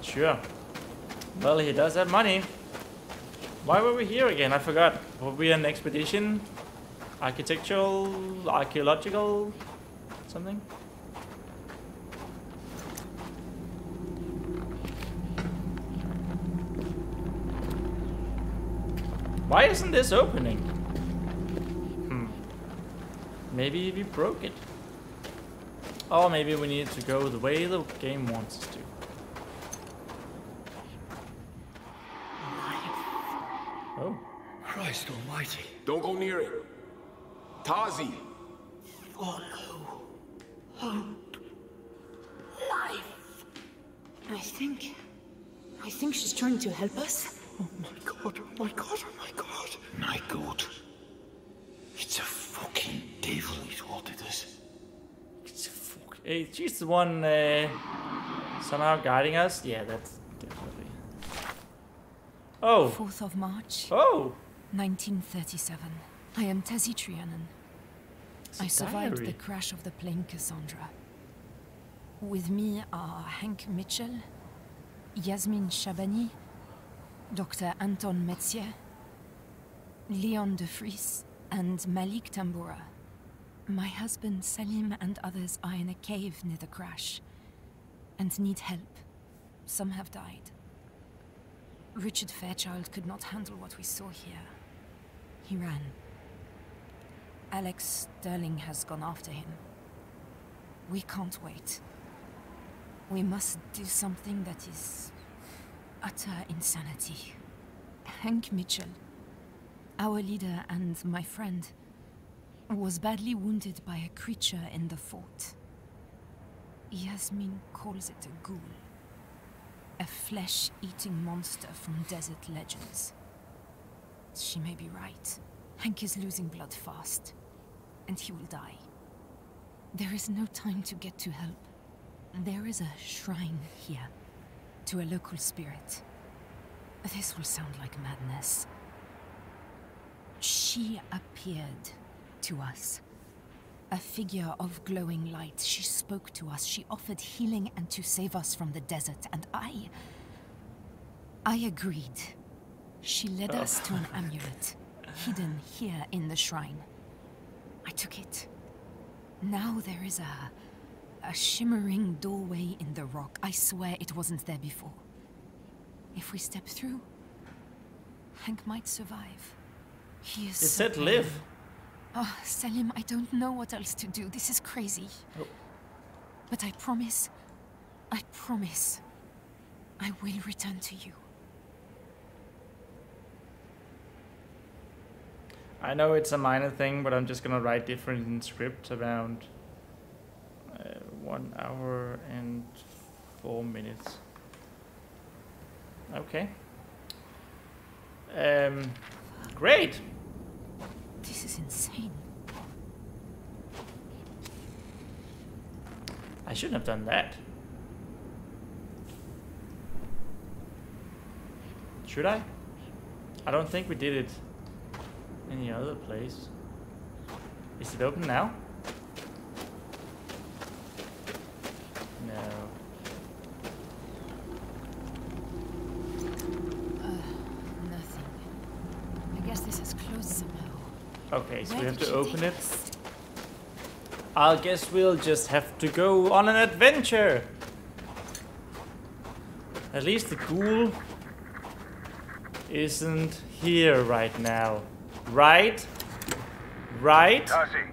Sure. Well, he does have money. Why were we here again? I forgot. Were we an expedition? Architectural? Archaeological? Something? Why isn't this opening? Hmm. Maybe we broke it. Or maybe we need to go the way the game wants us to. Oh. Christ almighty. Don't go near it. Tasi. Follow. Hope. Life. I think... I think she's trying to help us. Oh my god, oh my god, oh my god. My god. It's a fucking devil he's wanted us. It's a fuck... Hey, she's the one uh, somehow guiding us. Yeah, that's... Oh. fourth of March. Oh. nineteen thirty-seven. I am Tasi Trianon. I survived diary. the crash of the plane Cassandra. With me are Hank Mitchell, Yasmin Shabani, Doctor Anton Metzier, Leon De Fries, and Malik Tambora. My husband Salim and others are in a cave near the crash and need help. Some have died. Richard Fairchild could not handle what we saw here. He ran. Alex Sterling has gone after him. We can't wait. We must do something that is utter insanity. Hank Mitchell, our leader and my friend, was badly wounded by a creature in the fort. Yasmin calls it a ghoul. A flesh-eating monster from desert legends. She may be right. Hank is losing blood fast, and he will die. There is no time to get to help. There is a shrine here, to a local spirit. This will sound like madness. She appeared to us. A figure of glowing light. She spoke to us. She offered healing and to save us from the desert. And I... I agreed. She led oh. us to an amulet, hidden here in the shrine. I took it. Now there is a... a shimmering doorway in the rock. I swear it wasn't there before. If we step through, Hank might survive. He is... It said live. Oh, Salim, I don't know what else to do. This is crazy. Oh. But I promise, I promise, I will return to you. I know it's a minor thing, but I'm just gonna write different in script around uh, one hour and four minutes. Okay. Um, great. This is insane. I shouldn't have done that. Should I? I don't think we did it in the other place. Is it open now? No. Uh, nothing. I guess this is closed somehow. Okay, so we have to open it. I guess we'll just have to go on an adventure. At least the ghoul isn't here right now Right. Right. Tasi.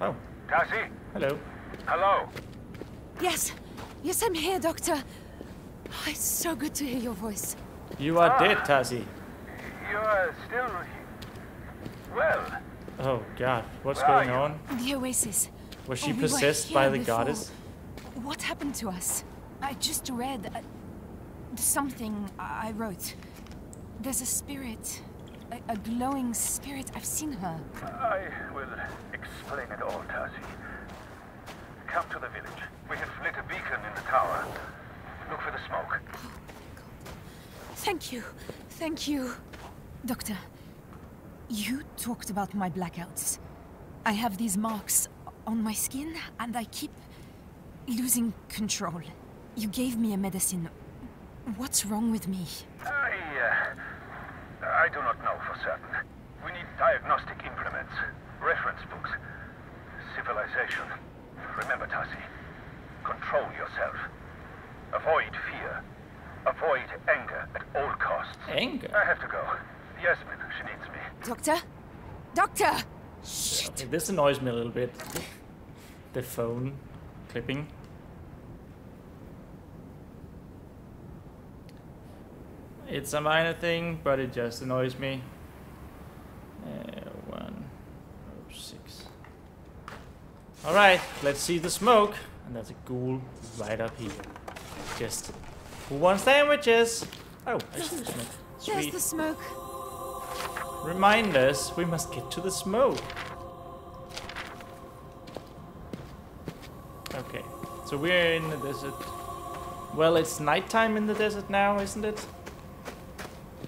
Oh. Tasi? Hello. Hello. Yes. Yes, I'm here, Doctor. Oh, it's so good to hear your voice. You are ah, dead, Tasi. You are still... well. Oh, God. What's Where going on? The Oasis. Was she oh, we possessed by the before. goddess? What happened to us? I just read uh, something I wrote. There's a spirit, a, a glowing spirit. I've seen her. I will explain it all, Tasi. Come to the village. We have lit a beacon in the tower. Look for the smoke. Oh, thank you. Thank you. Doctor, you talked about my blackouts. I have these marks on my skin, and I keep losing control. You gave me a medicine. What's wrong with me? I, uh, I do not know for certain. We need diagnostic implements, reference books, civilization. Remember, Tasi, control yourself. Avoid fear. Avoid anger at all costs. Anger? I have to go. Yasmin, she needs me. Doctor? Doctor! Shit. This annoys me a little bit. The phone clipping. It's a minor thing, but it just annoys me. Uh, one, oh, six. All right, let's see the smoke. And there's a ghoul right up here. Just who wants sandwiches? Oh, I see the smoke. Sweet. There's the smoke. Remind us, we must get to the smoke. Okay, so we're in the desert. Well, it's nighttime in the desert now, isn't it?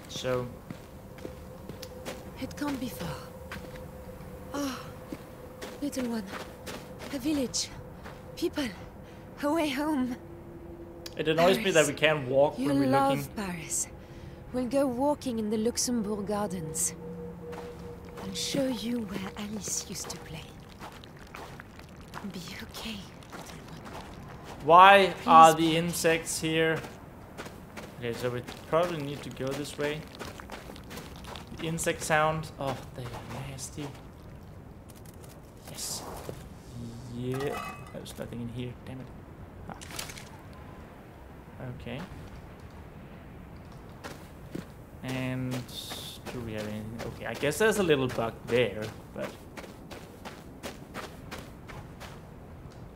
So it can't be far. Oh, little one, a village, people, a way home. It annoys Paris. me that we can't walk you when we're love looking. Paris. We'll go walking in the Luxembourg Gardens. I'll show you where Alice used to play. Be okay, little one. Why Please are the play. insects here? Okay, so we probably need to go this way. The insect sound. Oh, they are nasty. Yes. Yeah. There's nothing in here. Damn it. Ah. Okay. And do we have anything? Okay, I guess there's a little bug there, but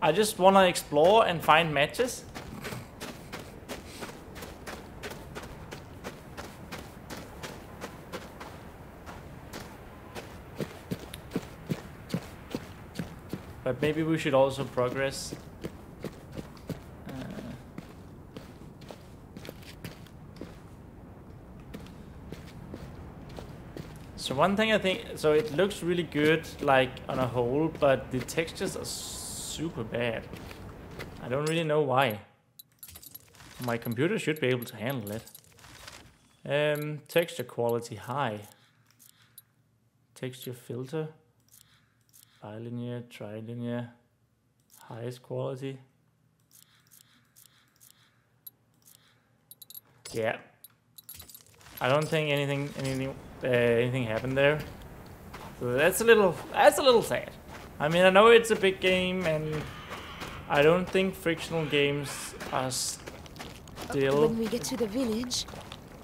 I just want to explore and find matches. But maybe we should also progress. Uh, so one thing I think, so it looks really good like on a whole, but the textures are super bad. I don't really know why. My computer should be able to handle it. Um, texture quality high. Texture filter. Bilinear, trilinear, highest quality. Yeah, I don't think anything, anything, uh, anything happened there. So that's a little, that's a little sad. I mean, I know it's a big game, and I don't think Frictional Games are still. When we get to the village,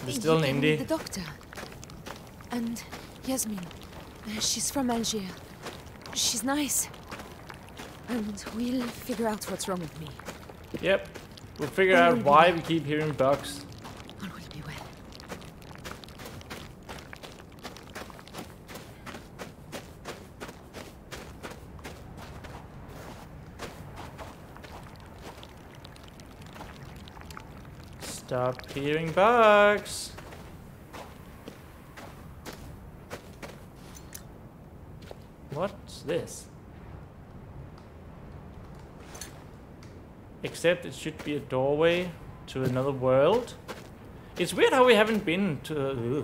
they're still an indie. The doctor and Yasmin, uh, she's from Algeria. She's nice. And we'll figure out what's wrong with me. Yep. We'll figure then out we'll why well. we keep hearing bugs. All will be well. Stop hearing bugs. What's this? Except it should be a doorway to another world. It's weird how we haven't been to uh,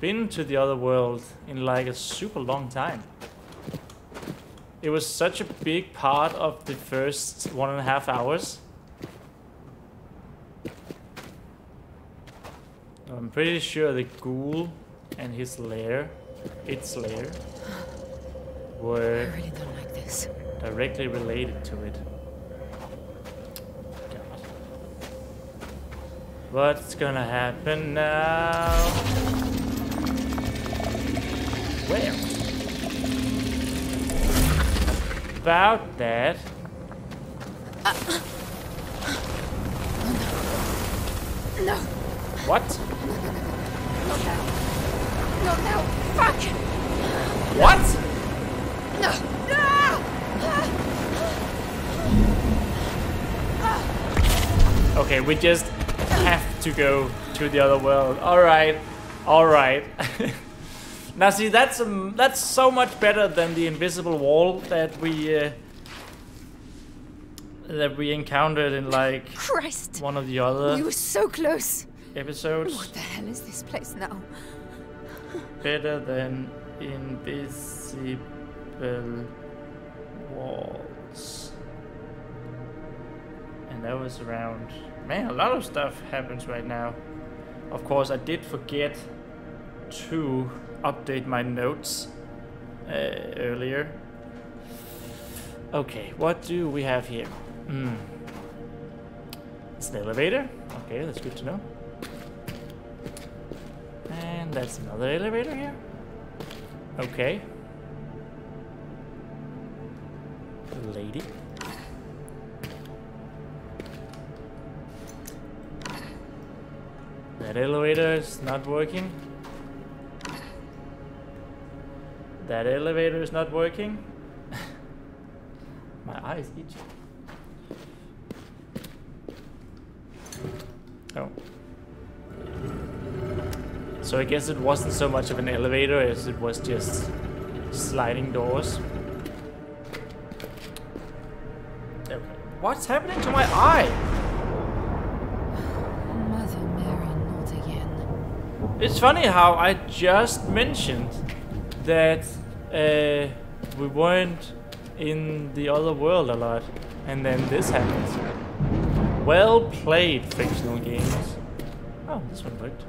been to the other world in like a super long time. It was such a big part of the first one and a half hours. I'm pretty sure the ghoul and his lair, its lair, were I really don't like this. directly related to it. God. What's gonna happen now? Where? About that. Uh. No. What? No, no. No, no. Fuck. What? No. No. No. Okay, we just have to go to the other world. All right. All right. Now see, that's um, that's so much better than the invisible wall that we uh, that we encountered in like Christ. one of the other. You were so close. Episodes. What the hell is this place now? Better than invisible walls. And that was around. Man, a lot of stuff happens right now. Of course, I did forget to update my notes uh, earlier. Okay, what do we have here? Mm. It's an elevator. Okay, that's good to know. And that's another elevator here. Okay. Lady. That elevator is not working. That elevator is not working. My eyes itch. Oh. So I guess it wasn't so much of an elevator as it was just sliding doors. Okay. What's happening to my eye? Mother Mary, not again. It's funny how I just mentioned that uh, we weren't in the other world a lot, and then this happens. Well played, Frictional Games. Oh, this one worked.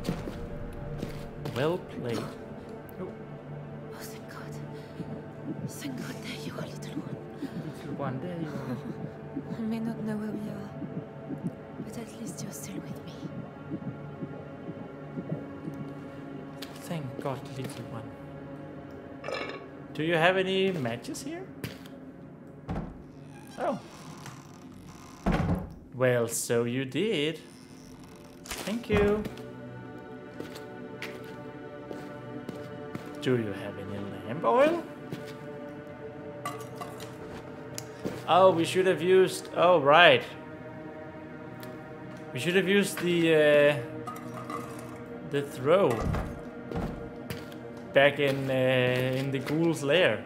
Well played. Oh, oh thank God. Thank God, there you are, little one. Little one, there you are. I may not know where we are, but at least you're still with me. Thank God, little one. Do you have any matches here? Oh. Well, so you did. Thank you. Do you have any lamp oil? Oh, we should have used... Oh, right. We should have used the... Uh, the throw. Back in uh, in the ghoul's lair,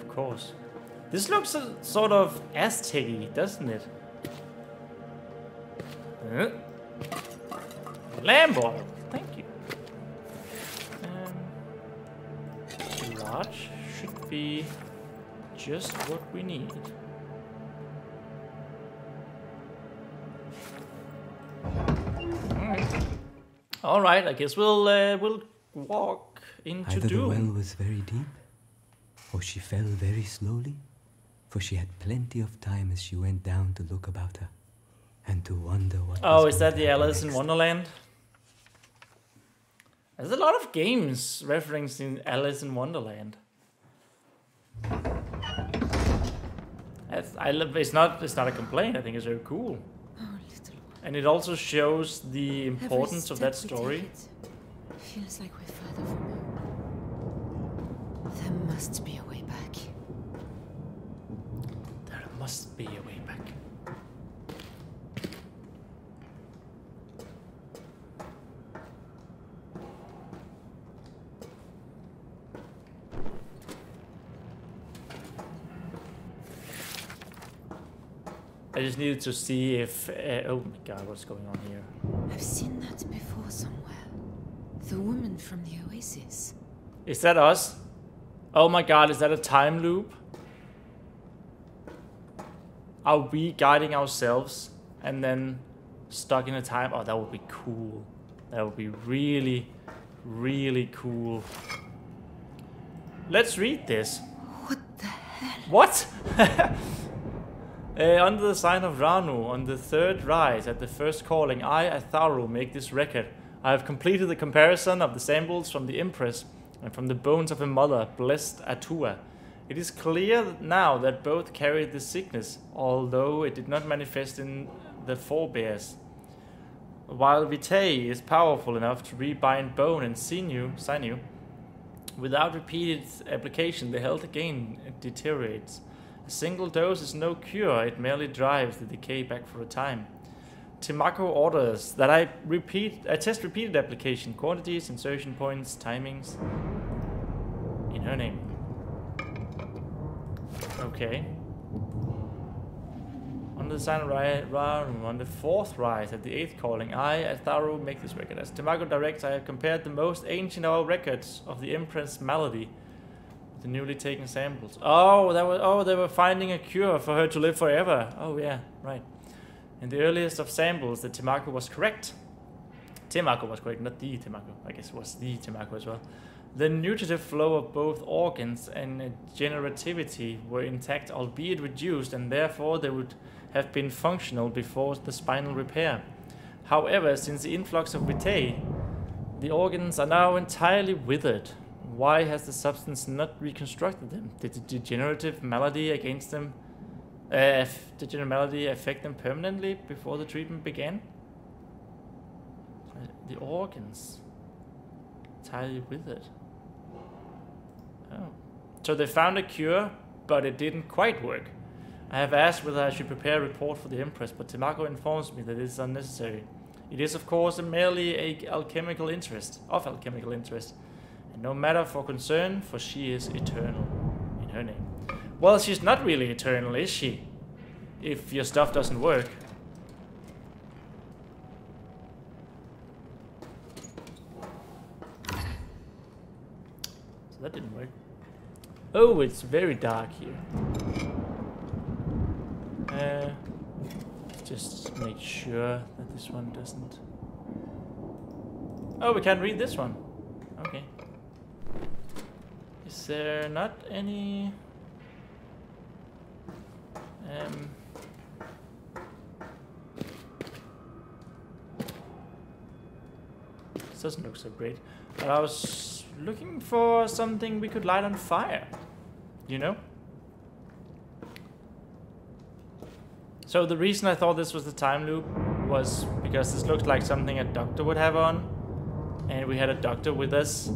of course. This looks a, sort of Aztec-y, doesn't it? Huh? Lamb oil, thank you. Um, large should be just what we need. All right. All right. I guess we'll uh, we'll. Walk into Either doom. The well was very deep, or she fell very slowly, for she had plenty of time as she went down to look about her and to wonder what. Oh, was is that the Alice in Wonderland? There's a lot of games referencing Alice in Wonderland. That's, I love. It's not. It's not a complaint. I think it's very cool, oh, little one. And it also shows the importance of that story. Feels like we're further from home. There must be a way back. There must be a way back. I just needed to see if... Uh, oh my God, what's going on here? I've seen that before somewhere. The woman from the oasis. Is that us? Oh my God, is that a time loop? Are we guiding ourselves and then stuck in a time? Oh, that would be cool. That would be really, Really cool. Let's read this. What the hell? What? Uh, under the sign of Ranu, on the third rise, at the first calling, I, Atharu, make this record. I have completed the comparison of the samples from the Empress and from the bones of her mother, blessed Atua. It is clear now that both carried the sickness, although it did not manifest in the forebears. While Vitae is powerful enough to rebind bone and sinew, sinew without repeated application, the health again deteriorates. A single dose is no cure, it merely drives the decay back for a time. Taimaku orders that I repeat, I test repeated application, quantities, insertion points, timings, in her name. Okay. On the sign of Ranu, on the fourth rise, at the eighth calling, I, Atharu, make this record. As Taimaku directs, I have compared the most ancient of our records of the Empress malady. The newly taken samples. Oh, that was. Oh, they were finding a cure for her to live forever. Oh yeah, right. In the earliest of samples, the Taimaku was correct. Taimaku was correct, not the Taimaku. I guess it was the Taimaku as well. The nutritive flow of both organs and generativity were intact, albeit reduced, and therefore they would have been functional before the spinal repair. However, since the influx of Vitae, the organs are now entirely withered. Why has the substance not reconstructed them? Did the degenerative malady against them, uh, degenerative malady affect them permanently before the treatment began? The organs entirely withered. Oh, so they found a cure, but it didn't quite work. I have asked whether I should prepare a report for the Empress, but Taimaku informs me that it is unnecessary. It is, of course, merely a alchemical interest of alchemical interest. And no matter for concern, for she is eternal in her name. Well, she's not really eternal, is she? If your stuff doesn't work. So that didn't work. Oh, it's very dark here. Uh, just make sure that this one doesn't... Oh, we can't read this one. Okay. Is there not any um this doesn't look so great, but I was looking for something we could light on fire, you know? So the reason I thought this was the time loop was because this looked like something a doctor would have on, and we had a doctor with us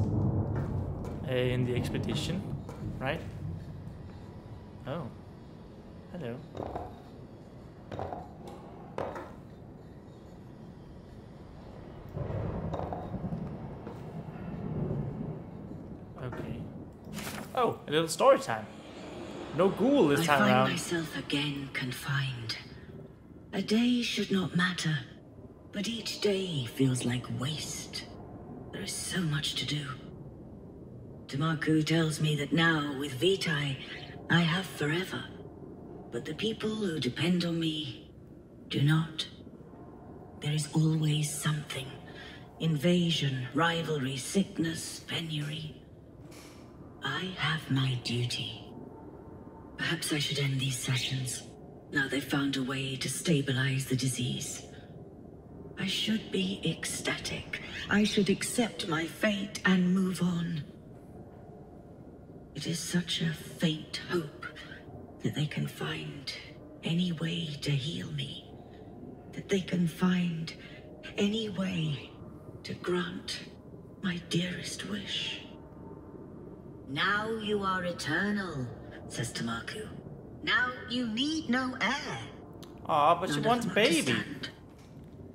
in the expedition, right? Oh, hello. Okay. Oh, a little story time. No ghoul this time around. I find myself again confined. A day should not matter, but each day feels like waste. There is so much to do. Taimaku tells me that now, with Vitae, I have forever. But the people who depend on me do not. There is always something. Invasion, rivalry, sickness, penury. I have my duty. Perhaps I should end these sessions. Now they've found a way to stabilize the disease. I should be ecstatic. I should accept my fate and move on. It is such a faint hope that they can find any way to heal me, that they can find any way to grant my dearest wish. Now you are eternal, says Taimaku. Now you need no heir. Ah, but she wants a baby.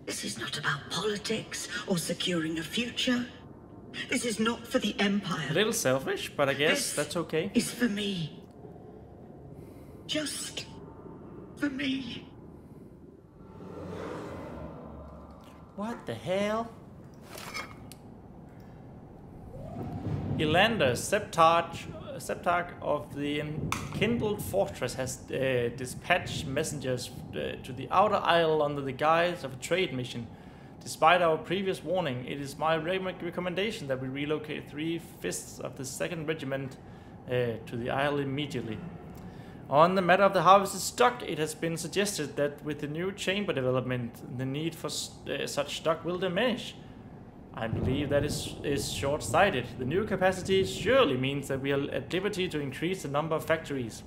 This is not about politics or securing a future. This is not for the Empire. A little selfish, but I guess this that's okay. It's for me. Just for me. What the hell? Elander, Septarch, Septarch of the Enkindled Fortress, has uh, dispatched messengers uh, to the Outer Isle under the guise of a trade mission. Despite our previous warning, it is my re recommendation that we relocate three-fifths of the second Regiment uh, to the Isle immediately. On the matter of the harvested stock, it has been suggested that with the new chamber development, the need for uh, such stock will diminish. I believe that is, is short-sighted. The new capacity surely means that we are at liberty to increase the number of factories.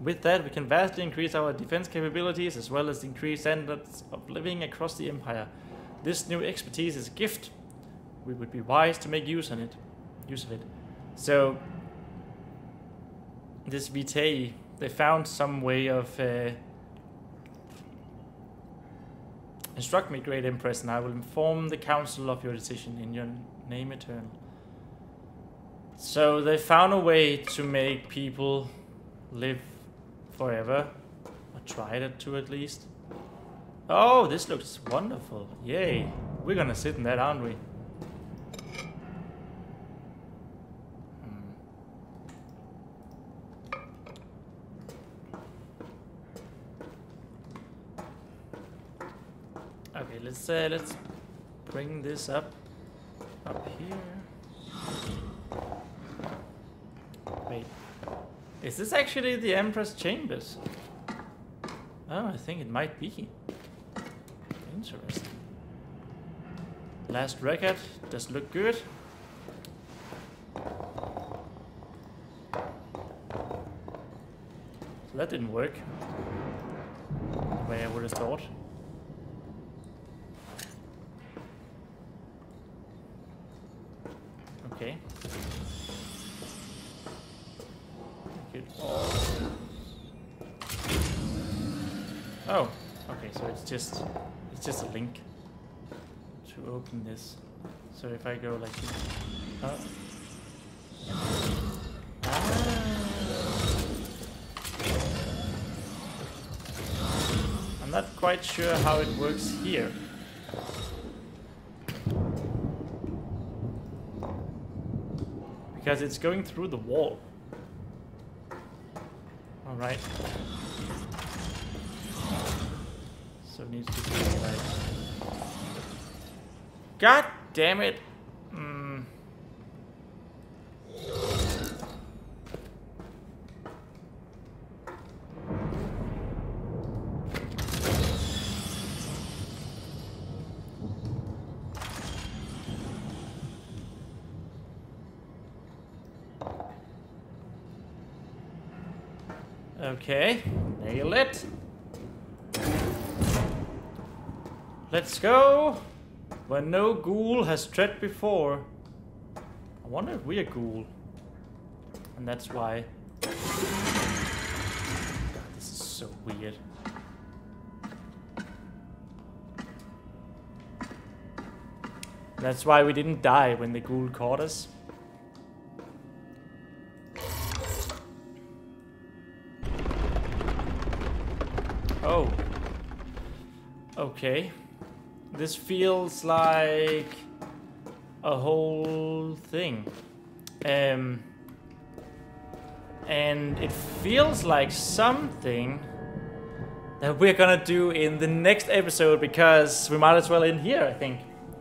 With that, we can vastly increase our defense capabilities as well as increase standards of living across the Empire. This new expertise is a gift. We would be wise to make use of it. Use of it. So, this Vitae, they found some way of... Uh, instruct me, Great Empress, and I will inform the Council of your decision in your name eternal. So, they found a way to make people live forever. I tried it to at least. Oh, this looks wonderful. Yay. We're gonna sit in that, aren't we? Okay, let's uh, let's bring this up up here. Wait. Is this actually the Empress Chambers? Oh, I think it might be. Interesting. Last record does look good. So that didn't work the way I would have thought. Okay. Good. Oh, okay, so it's just... It's just a link to open this. So if I go like this. Oh. Ah. I'm not quite sure how it works here. Because it's going through the wall. Alright. So it needs to be like... God damn it! Mm. Okay, nail it. Let's go! Where no ghoul has tread before. I wonder if we're a ghoul. And that's why. God, this is so weird. That's why we didn't die when the ghoul caught us. Oh. Okay. This feels like a whole thing. Um, and it feels like something that we're gonna do in the next episode because we might as well end here, I think.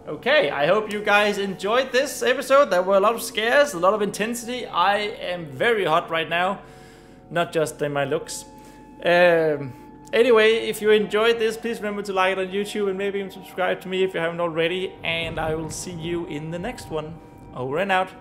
Okay, I hope you guys enjoyed this episode. There were a lot of scares, a lot of intensity. I am very hot right now. Not just in my looks. Um... Anyway, if you enjoyed this, please remember to like it on YouTube and maybe even subscribe to me if you haven't already. And I will see you in the next one. Over and out.